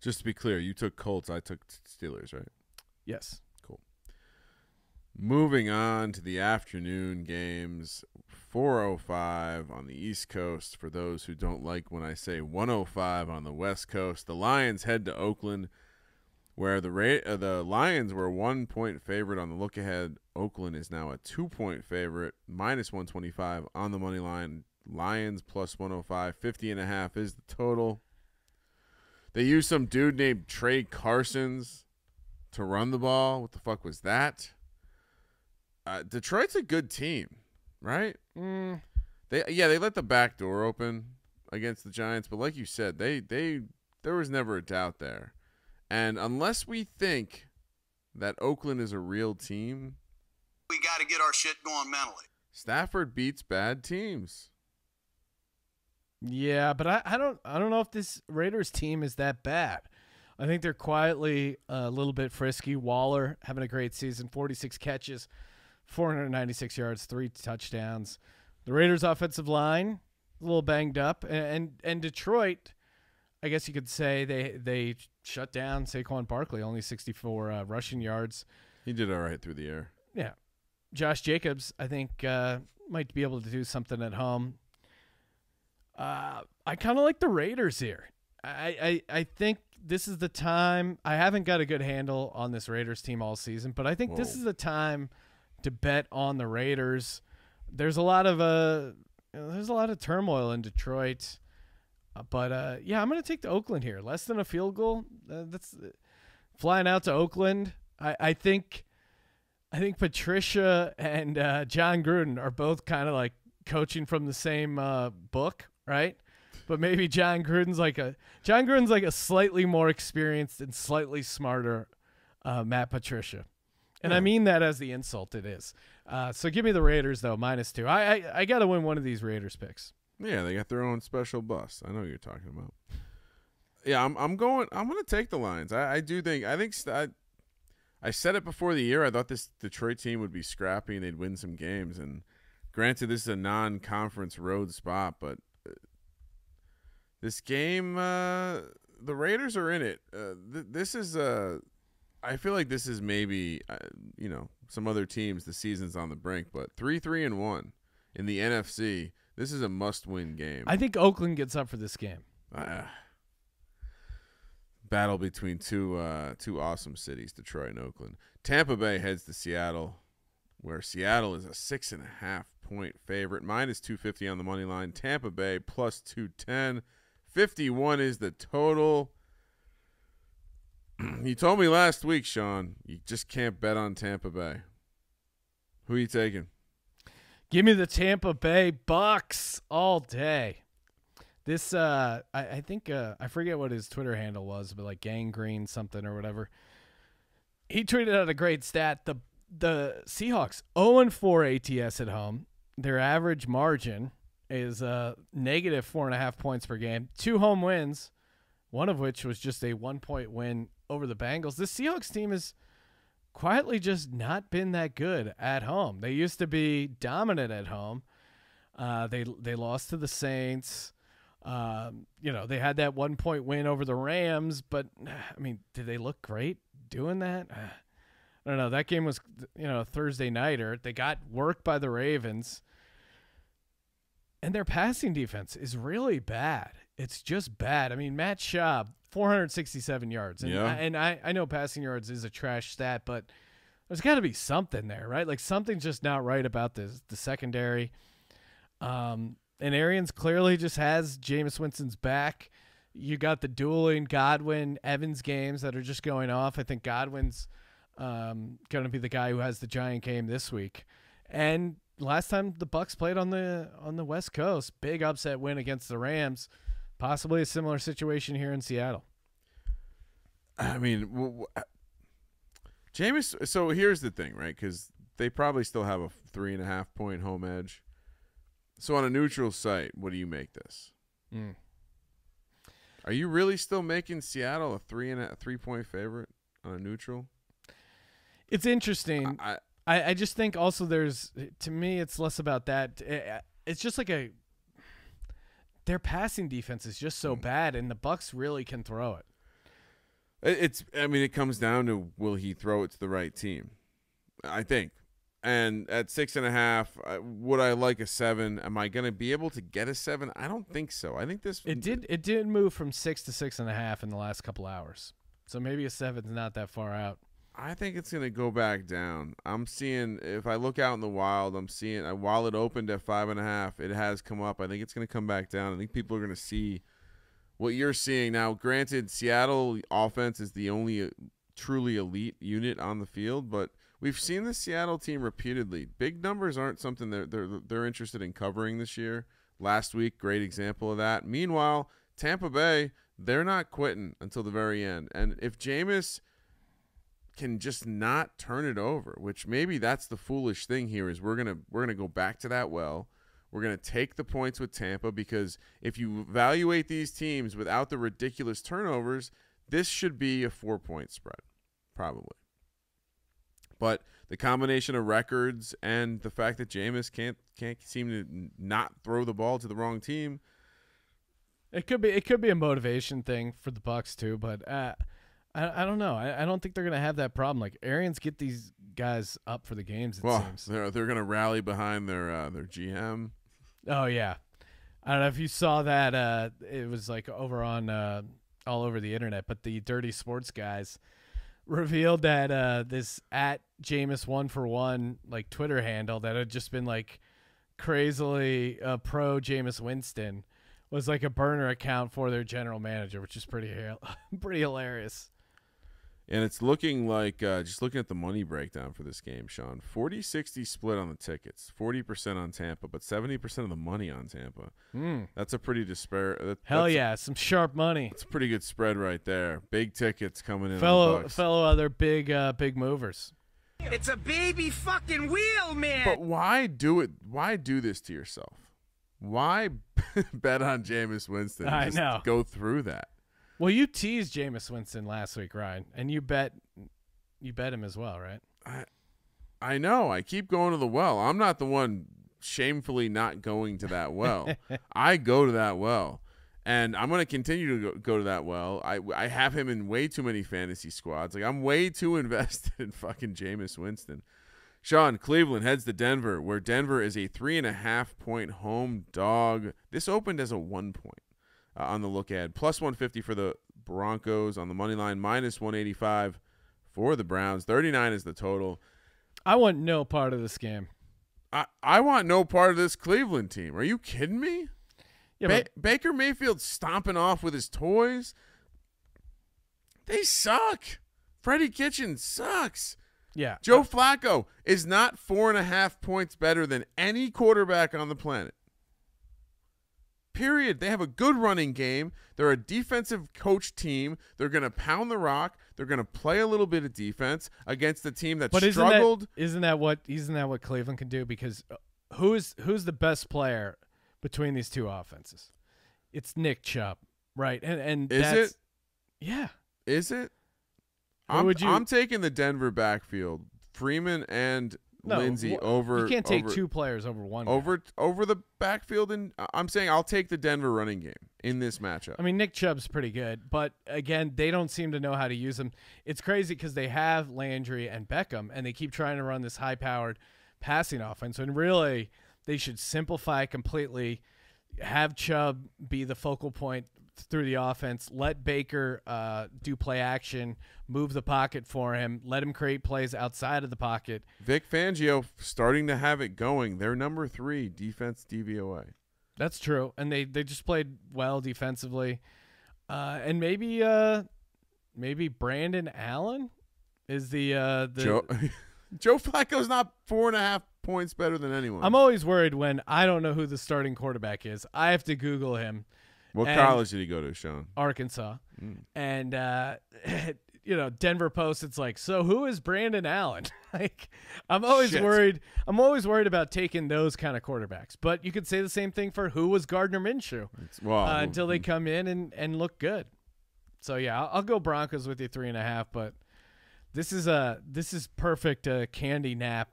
Just to be clear, you took Colts, I took Steelers, right? Yes. Cool. Moving on to the afternoon games, 4:05 on the East Coast. For those who don't like when I say 1:05 on the West Coast, the Lions head to Oakland, where the Lions were a 1-point favorite on the look ahead. Oakland is now a 2-point favorite, -125 on the money line. Lions +105, 50.5 is the total. They used some dude named Trey Carsons to run the ball. What the fuck was that? Detroit's a good team, right? Mm. They let the back door open against the Giants, but like you said, there was never a doubt there. And unless we think that Oakland is a real team, we got to get our shit going mentally. Stafford beats bad teams. Yeah, but I don't know if this Raiders team is that bad. I think they're quietly a little bit frisky. Waller having a great season, 46 catches, 496 yards, 3 touchdowns. The Raiders offensive line a little banged up, and Detroit, I guess you could say they shut down Saquon Barkley, only 64 rushing yards. He did all right through the air. Yeah. Josh Jacobs, I think, might be able to do something at home. I kind of like the Raiders here. I think this is the time. I haven't got a good handle on this Raiders team all season, but I think this is the time to bet on the Raiders. There's a lot of turmoil in Detroit. Yeah, I'm going to take the Oakland here. Less than a field goal. That's flying out to Oakland. I think Patricia and John Gruden are both kind of like coaching from the same book, right? But maybe John Gruden's like a slightly more experienced and slightly smarter Matt Patricia. And I mean that as the insult it is. So give me the Raiders, though, -2. I got to win one of these Raiders picks. Yeah, they got their own special bus. I know what you're talking about. Yeah, I'm going to take the Lions. I said it before the year. I thought this Detroit team would be scrappy and they'd win some games. And granted, this is a non-conference road spot, but this game, the Raiders are in it. This is I feel like this is maybe some other teams. The season's on the brink, but 3-3-1 in the NFC. This is a must-win game. I think Oakland gets up for this game. Battle between two awesome cities, Detroit and Oakland. Tampa Bay heads to Seattle, where Seattle is a 6.5-point favorite, -250 on the money line. Tampa Bay +210, 51 is the total. You told me last week, Sean, you just can't bet on Tampa Bay. Who are you taking? Give me the Tampa Bay Bucks all day. This, I think, I forget what his Twitter handle was, but like Gangrene something or whatever. He tweeted out a great stat. The Seahawks 0-4 ATS at home. Their average margin is -4.5 points per game. 2 home wins, one of which was just a 1-point win over the Bengals. The Seahawks team has quietly just not been that good at home. They used to be dominant at home. They lost to the Saints. They had that 1-point win over the Rams, but I mean, did they look great doing that? I don't know. That game was, a Thursday nighter. They got worked by the Ravens, and their passing defense is really bad. It's just bad. I mean, Matt Schaub, 467 yards. And, yeah. I know passing yards is a trash stat, but there's got to be something there, right? Like something's just not right about the secondary. And Arians clearly just has Jameis Winston's back. You got the dueling Godwin-Evans games that are just going off. I think Godwin's going to be the guy who has the giant game this week. And last time the Bucs played on the West Coast, big upset win against the Rams. Possibly a similar situation here in Seattle. I mean, Jameis. So here's the thing, right? Because they probably still have a 3.5-point home edge. So on a neutral site, what do you make this? Mm. Are you really still making Seattle a 3-point favorite on a neutral? It's interesting. I just think also there's, to me, it's less about that. It's just like their passing defense is just so bad, and the Bucs really can throw it. I mean, it comes down to, will he throw it to the right team? I think. And at 6.5, would I like a 7? Am I going to be able to get a 7? I don't think so. I think this it did move from 6 to 6.5 in the last couple hours, so maybe a 7's not that far out. I think it's going to go back down. I'm seeing, if I look out in the wild, I'm seeing while it opened at 5.5, it has come up. I think it's going to come back down. I think people are going to see what you're seeing now. Granted, Seattle offense is the only truly elite unit on the field, but we've seen the Seattle team repeatedly. Big numbers aren't something they're interested in covering this year. Last week, great example of that. Meanwhile, Tampa Bay, they're not quitting until the very end. And if Jameis can just not turn it over, which maybe that's the foolish thing here, is we're gonna go back to that well. We're going to take the points with Tampa, because if you evaluate these teams without the ridiculous turnovers, this should be a 4-point spread, probably. But the combination of records and the fact that Jameis can't seem to not throw the ball to the wrong team, it could be a motivation thing for the Bucs too. But I don't know. I don't think they're going to have that problem. Like, Arians get these guys up for the games. It seems they're going to rally behind their GM. Oh yeah, I don't know if you saw that. It was like over on all over the internet. But the Dirty Sports guys revealed that this @Jameis1for1 like Twitter handle that had just been like crazily pro Jameis Winston was like a burner account for their general manager, which is pretty hilarious. And it's looking like, just looking at the money breakdown for this game, Sean, 40-60 split on the tickets, 40% on Tampa, but 70% of the money on Tampa. Mm. That's a pretty disparate. Hell yeah, some sharp money. It's a pretty good spread right there. Big tickets coming in. Fellow other big movers. It's a baby fucking wheel, man. But why do it? Why do this to yourself? Why bet on Jameis Winston? I know. Go through that. Well, you teased Jameis Winston last week, Ryan, and you bet him as well, right? I know. I keep going to the well. I'm not the one shamefully not going to that well. I go to that well, and I'm going to continue to go to that well. I have him in way too many fantasy squads. Like, I'm way too invested in fucking Jameis Winston. Sean, Cleveland heads to Denver, where Denver is a 3.5-point home dog. This opened as a 1-point. On the look ahead, +150 for the Broncos on the money line, -185 for the Browns. 39 is the total. I want no part of this game. I want no part of this Cleveland team. Are you kidding me? Yeah, Baker Mayfield stomping off with his toys. They suck. Freddie Kitchens sucks. Yeah. Joe Flacco is not 4.5 points better than any quarterback on the planet. Period. They have a good running game. They're a defensive coach team. They're going to pound the rock. They're going to play a little bit of defense against a team that struggled. Isn't that what Cleveland can do? Because who's the best player between these two offenses? It's Nick Chubb, right? And is it? Yeah. Is it? I'm taking the Denver backfield, Freeman and Lindsey over. You can't take two players over one. Over the backfield, and I'm saying I'll take the Denver running game in this matchup. I mean, Nick Chubb's pretty good, but again, they don't seem to know how to use him. It's crazy because they have Landry and Beckham, and they keep trying to run this high-powered passing offense. And really, they should simplify completely. Have Chubb be the focal point through the offense. Let Baker do play action, move the pocket for him, let him create plays outside of the pocket. Vic Fangio starting to have it going. They're #3 defense DVOA. That's true. And they just played well defensively. And maybe Brandon Allen is the Joe, Joe Flacco's not 4.5 points better than anyone. I'm always worried when I don't know who the starting quarterback is. I have to Google him. What college did he go to, Sean? Arkansas. Mm. And you know, Denver Post, it's like, so who is Brandon Allen? Like, I'm always worried. I'm always worried about taking those kind of quarterbacks. But you could say the same thing for who was Gardner Minshew until they come in and look good. So yeah, I'll go Broncos with you 3.5. But this is a perfect candy nap.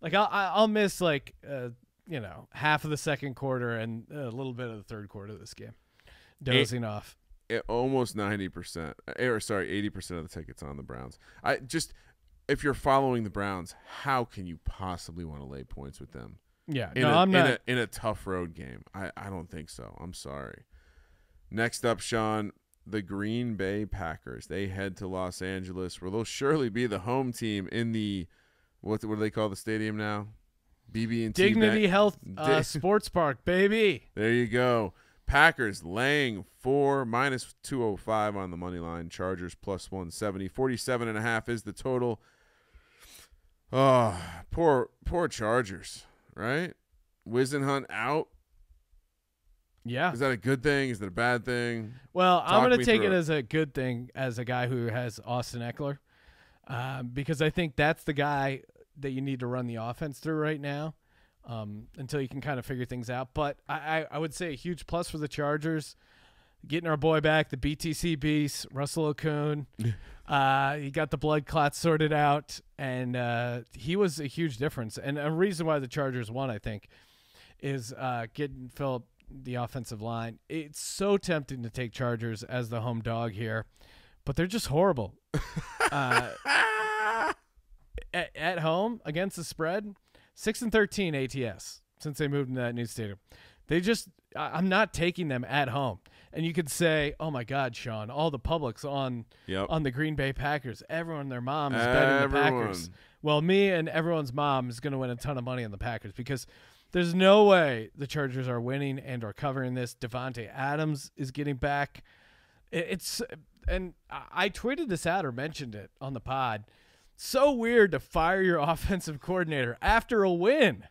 Like I'll miss like you know, half of the second quarter and a little bit of the third quarter of this game, dozing off. Almost 90%, or sorry, 80% of the tickets on the Browns. I just, if you're following the Browns, how can you possibly want to lay points with them? Yeah, no, I'm not in a tough road game. I don't think so. I'm sorry. Next up, Sean, the Green Bay Packers. They head to Los Angeles, where they'll surely be the home team in the what do they call the stadium now? BB&T Dignity Health Sports Park, baby. There you go. Packers laying 4, minus 205 on the money line. Chargers plus 170. 47.5 is the total. Oh, poor Chargers, right? Wisenhunt out. Yeah. Is that a good thing? Is that a bad thing? Well, I'm going to take it as a good thing as a guy who has Austin Eckler, because I think that's the guy that you need to run the offense through right now. Until you can kind of figure things out. But I would say a huge plus for the Chargers, getting our boy back, the BTC beast, Russell Okun. He got the blood clots sorted out, and he was a huge difference. And a reason why the Chargers won, I think, is getting Phillip the offensive line. It's so tempting to take Chargers as the home dog here, but they're just horrible. At home against the spread. 6-13 ATS since they moved into that new stadium. They just, I'm not taking them at home. And you could say, oh my God, Sean, all the public's on the Green Bay Packers. Everyone, their mom is betting the Packers. Well, me and everyone's mom is going to win a ton of money on the Packers, because there's no way the Chargers are winning and are covering this. Devontae Adams is getting back. And I tweeted this out or mentioned it on the pod. So weird to fire your offensive coordinator after a win,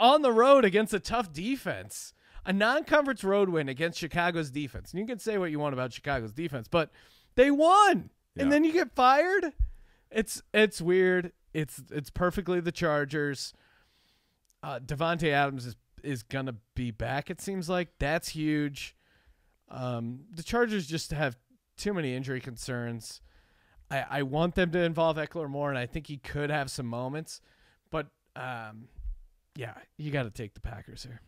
on the road against a tough defense, a non-conference road win against Chicago's defense. And you can say what you want about Chicago's defense, but they won, and then you get fired. It's weird. It's perfectly the Chargers. Devontae Adams is gonna be back. It seems like that's huge. The Chargers just have too many injury concerns. I want them to involve Eckler more, and I think he could have some moments. But, yeah, you got to take the Packers here.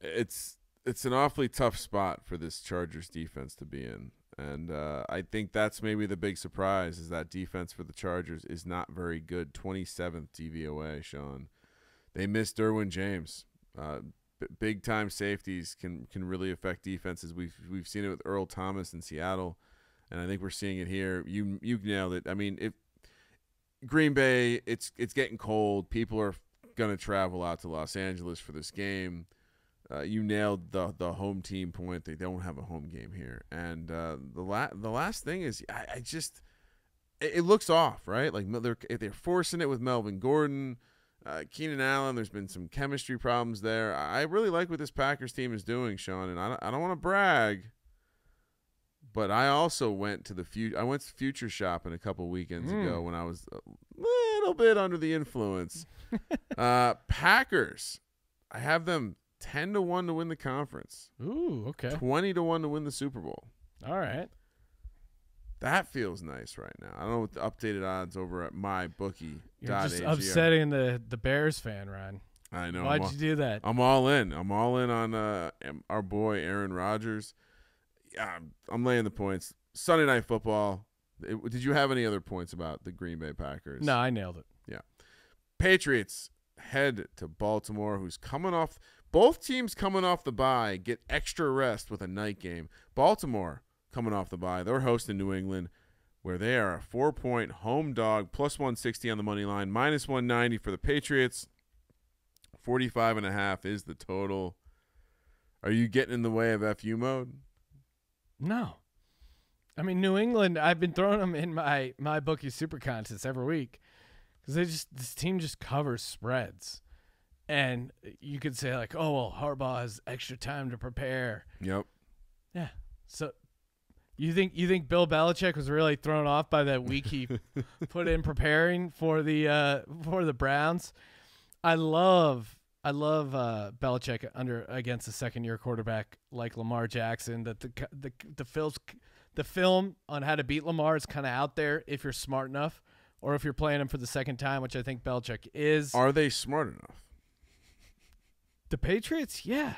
It's an awfully tough spot for this Chargers defense to be in. And I think that's maybe the big surprise, is that defense for the Chargers is not very good. 27th DVOA, Sean. They missed Derwin James. Big-time safeties can really affect defenses. We've seen it with Earl Thomas in Seattle. And I think we're seeing it here. You nailed it. I mean, if Green Bay, it's getting cold. People are gonna travel out to Los Angeles for this game. You nailed the home team point. They don't have a home game here. And the last thing is, I just it looks off, right? Like they're forcing it with Melvin Gordon, Keenan Allen. There's been some chemistry problems there. I really like what this Packers team is doing, Sean. And I don't want to brag, but I also went to the future shopping a couple weekends ago when I was a little bit under the influence. Packers, I have them 10-1 to win the conference. Ooh, okay. 20-1 to win the Super Bowl. All right, that feels nice right now. I don't know what the updated odds over at MyBookie.ag. You're just upsetting the Bears fan, Ryan. I know. Why'd you do that? I'm all in. I'm all in on our boy Aaron Rodgers. I'm laying the points. Sunday Night Football. Did you have any other points about the Green Bay Packers? No, I nailed it. Yeah. Patriots head to Baltimore, who's coming off. Both teams coming off the bye get extra rest with a night game. Baltimore coming off the bye. They're hosting New England, where they are a 4-point home dog, plus 160 on the money line, minus 190 for the Patriots. 45.5 is the total. Are you getting in the way of FU mode? No, I mean, New England, I've been throwing them in my bookie super contests every week because this team just covers spreads. And you could say, like, oh, well, Harbaugh has extra time to prepare. Yep. Yeah. So you think Bill Belichick was really thrown off by that week he put in preparing for the Browns? I love Belichick against a second-year quarterback like Lamar Jackson. That the film on how to beat Lamar is kind of out there if you're smart enough, or if you're playing him for the second time, which I think Belichick is. Are they smart enough? The Patriots, yeah.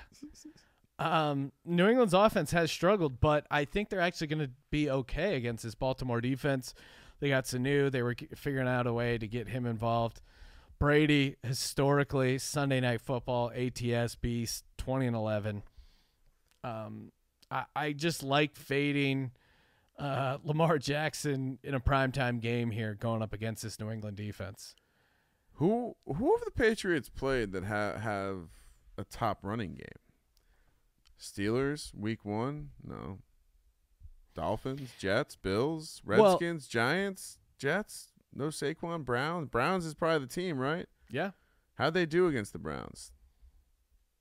New England's offense has struggled, but I think they're actually going to be okay against this Baltimore defense. They got Sanu. They were figuring out a way to get him involved. Brady, historically, Sunday Night Football, ATS beast, 20-11. I just like fading Lamar Jackson in a primetime game here, going up against this New England defense. Who have the Patriots played that have a top running game? Steelers, Week 1? No. Dolphins, Jets, Bills, Redskins, Giants, Jets. No Saquon, Browns. Browns is probably the team, right? Yeah. How'd they do against the Browns?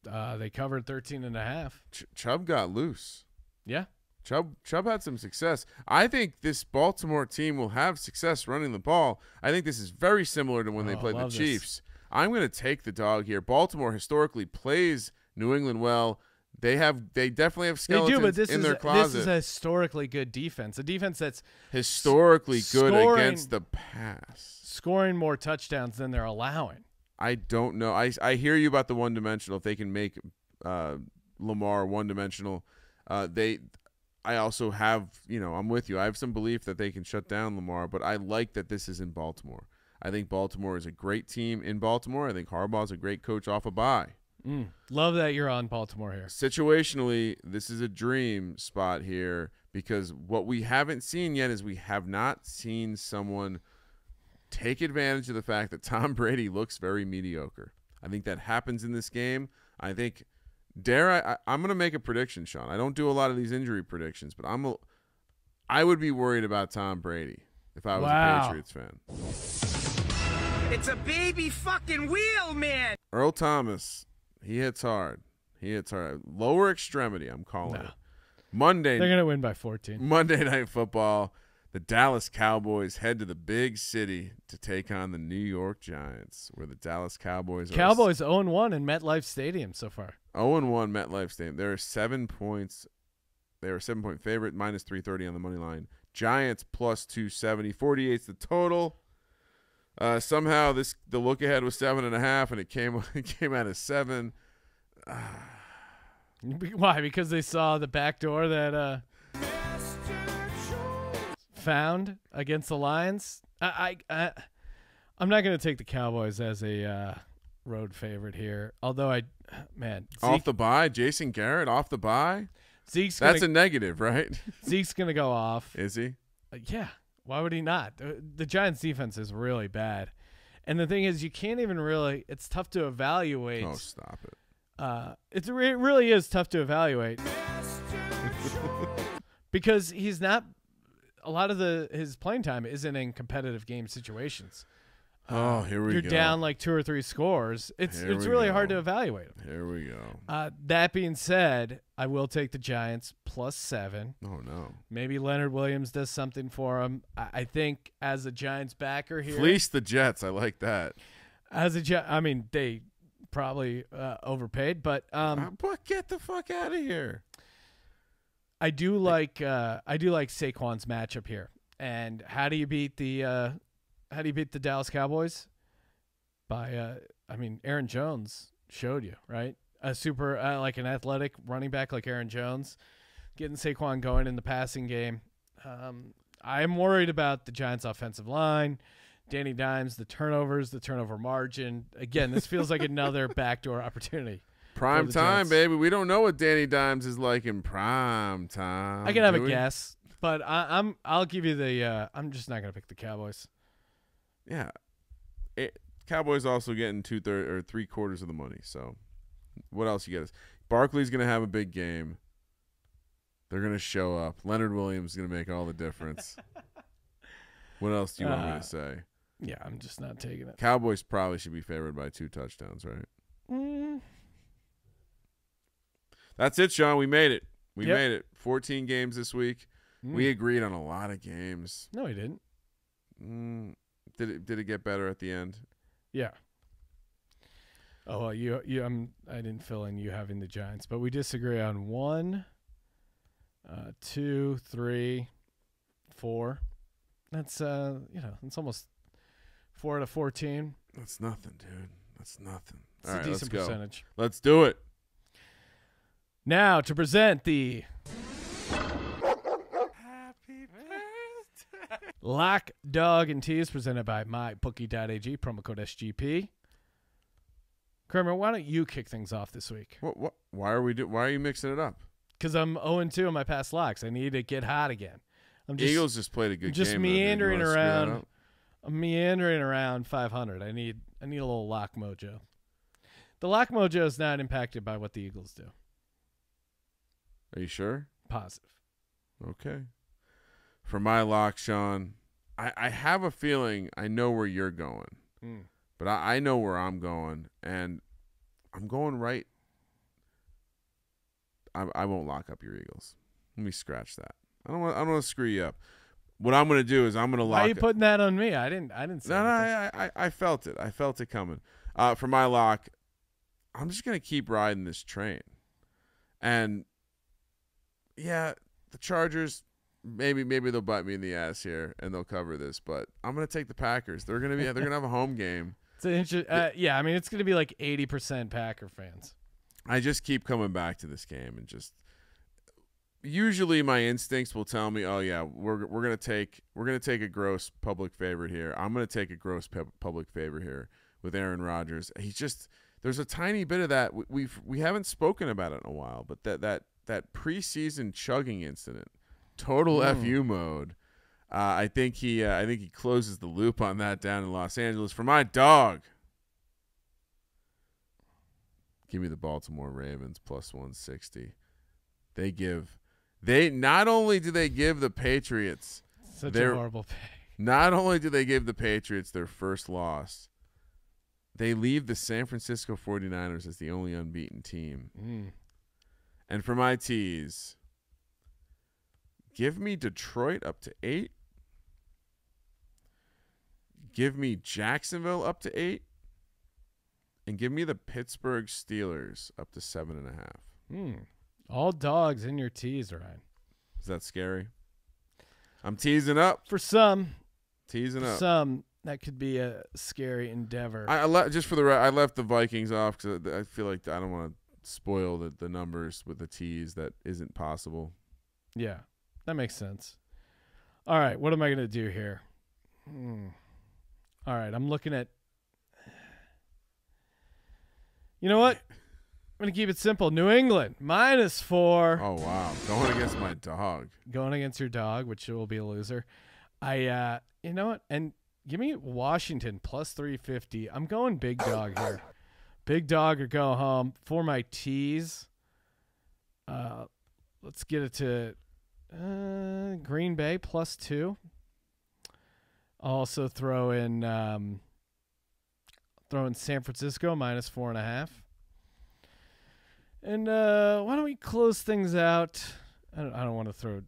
They covered 13.5. Chubb got loose. Yeah. Chubb had some success. I think this Baltimore team will have success running the ball. I think this is very similar to when they played the Chiefs. This. I'm going to take the dog here. Baltimore historically plays New England well. They definitely have skeletons in their closet. This is a historically good defense. A defense that's historically good against the pass. Scoring more touchdowns than they're allowing. I don't know. I hear you about the one-dimensional. If they can make Lamar one-dimensional, I also have, I'm with you. I have some belief that they can shut down Lamar, but I like that this is in Baltimore. I think Baltimore is a great team in Baltimore. I think Harbaugh's a great coach off a bye. Love that you're on Baltimore here. Situationally, this is a dream spot here because what we haven't seen yet is we have not seen someone take advantage of the fact that Tom Brady looks very mediocre. I think that happens in this game. I think I'm going to make a prediction, Sean. I don't do a lot of these injury predictions, but I would be worried about Tom Brady if I was a Patriots fan. It's a baby fucking wheel, man. Earl Thomas. He hits hard. Lower extremity, I'm calling it. Monday. They're going to win by 14. Monday Night Football. The Dallas Cowboys head to the big city to take on the New York Giants, where the Dallas Cowboys are. Cowboys 0-1 in MetLife Stadium so far. 0-1 MetLife Stadium. There are 7 points. They are a 7-point favorite, minus 330 on the money line. Giants plus 270. 48's the total. Somehow the look ahead was 7.5, and it came out as 7. Why? Because they saw the back door that found against the Lions. I'm not going to take the Cowboys as a road favorite here. Although Zeke, off the bye, Jason Garrett off the bye. That's a negative, right? Zeke's going to go off. Is he? Yeah. Why would he not? The Giants' defense is really bad. And the thing is, you can't even really – it's tough to evaluate. Oh, stop it. It really is tough to evaluate because he's not – a lot of his playing time isn't in competitive game situations. Here we go. You're down like 2 or 3 scores. It's really hard to evaluate him. Here we go. That being said, I will take the Giants plus 7. Oh, no. Maybe Leonard Williams does something for him. I think as a Giants backer here. Fleece the Jets. I like that. They probably overpaid, but get the fuck out of here. I do like Saquon's matchup here. And how do you beat the How do you beat the Dallas Cowboys? By, Aaron Jones showed you, right? A super, like an athletic running back like Aaron Jones, getting Saquon going in the passing game. I'm worried about the Giants' offensive line, Danny Dimes, the turnovers, the turnover margin. Again, this feels like another backdoor opportunity. Prime time, baby. We don't know what Danny Dimes is like in prime time. I can have a guess, but I'll give you the. I'm just not gonna pick the Cowboys. Yeah, Cowboys also getting 2/3 or 3/4 of the money. So, what else you get? Barkley's going to have a big game. They're going to show up. Leonard Williams is going to make all the difference. What else do you want me to say? Yeah, I'm just not taking it. Cowboys probably should be favored by 2 touchdowns, right? Mm. That's it, Sean. We made it. We made it. 14 games this week. Mm. We agreed on a lot of games. No, we didn't. Mm. Did it get better at the end? Yeah. Oh, well, I didn't fill in you having the Giants, but we disagree on 1, 2, 3, 4. That's it's almost 4 out of 14. That's nothing, dude. That's nothing. It's all a right, decent let's percentage. Go. Let's do it. Now to present the Happy Birthday Lock, Dog, and Tease presented by MyBookie.ag, promo code SGP. Kramer, why don't you kick things off this week? What? Why are you mixing it up? Because I'm 0-2 in my past locks. I need to get hot again. Eagles just played a good game. I'm meandering around 500. I need a little lock mojo. The lock mojo is not impacted by what the Eagles do. Are you sure? Positive. Okay. For my lock, Sean, I have a feeling I know where you're going. Mm. But I know where I'm going, and I'm going right. I won't lock up your Eagles. Let me scratch that. I don't want to screw you up. What I'm going to do is I'm going to lock. Why are you putting that on me? I didn't say that. I felt it. I felt it coming. For my lock, I'm just going to keep riding this train. And yeah, the Chargers, maybe they'll bite me in the ass here and they'll cover this, but I'm going to take the Packers. They're going to have a home game. It's an it's going to be like 80% Packer fans. I just keep coming back to this game and just usually my instincts will tell me, oh yeah, we're going to take a gross public favorite here. I'm going to take a gross public favorite here with Aaron Rodgers. He's just, there's a tiny bit of that. We haven't spoken about it in a while, but that preseason chugging incident, total FU mode. I think he closes the loop on that down in Los Angeles. For my dog, give me the Baltimore Ravens +160. Not only do they give the Patriots such a horrible pay. Not only do they give the Patriots their first loss, they leave the San Francisco 49ers as the only unbeaten team. Mm. And for my tease, give me Detroit up to 8. Give me Jacksonville up to 8. And give me the Pittsburgh Steelers up to 7.5. Mm. All dogs in your tease, Ryan. Is that scary? I'm teasing up. For some. Teasing up. Some, that could be a scary endeavor. I left the Vikings off because I feel like I don't want to spoil the numbers with a tease that isn't possible. Yeah, that makes sense. All right, what am I going to do here? All right, I'm looking at. You know what? I'm going to keep it simple. New England, -4. Oh, wow. Going against my dog. Going against your dog, which will be a loser. You know what? And give me Washington +350. I'm going big dog here. Big dog or go home. For my tease, let's get it to Green Bay +2. I'll also throw in San Francisco -4.5. And why don't we close things out? I don't want to throw.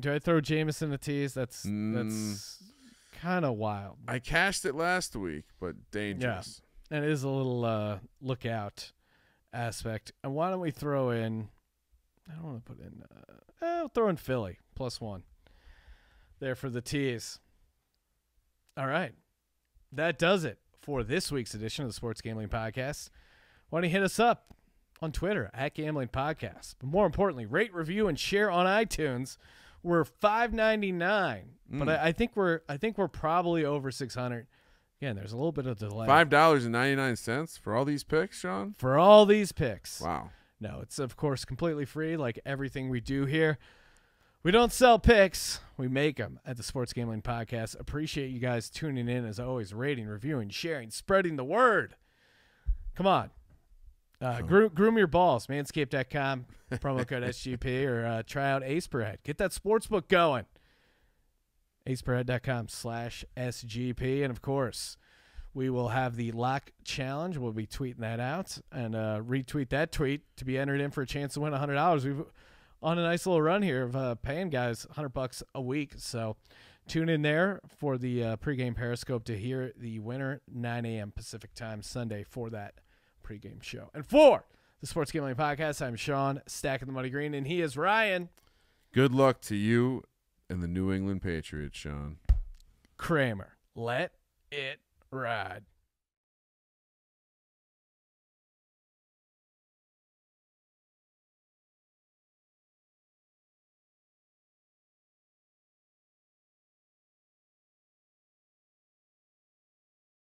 Do I throw Jameson a tease? That's kind of wild. I cashed it last week, but dangerous. Yeah, and it is a little lookout aspect. And why don't we throw in? I don't want to put in. I'll throw in Philly +1. There for the tease. All right, that does it for this week's edition of the Sports Gambling Podcast. Why don't you hit us up on Twitter @GamblingPodcast? But more importantly, rate, review, and share on iTunes. We're $5.99, but I think we're probably over 600. Again, there's a little bit of delay. $5.99 for all these picks, Sean. For all these picks. Wow. No, it's of course completely free, like everything we do here. We don't sell picks. We make them at the Sports Gambling Podcast. Appreciate you guys tuning in. As always, rating, reviewing, sharing, spreading the word. Come on. Groom your balls. Manscaped.com, promo code SGP, or try out Ace Per Head. Get that sportsbook going. AcePerHead.com/SGP. And, of course, we will have the lock challenge. We'll be tweeting that out and retweet that tweet to be entered in for a chance to win $100. We've on a nice little run here of paying guys $100 a week. So tune in there for the pregame Periscope to hear the winner, 9 a.m. Pacific time Sunday for that pregame show. And for the Sports Gambling Podcast, I'm Sean, stacking the money green, and he is Ryan. Good luck to you and the New England Patriots, Sean. Kramer, let it ride.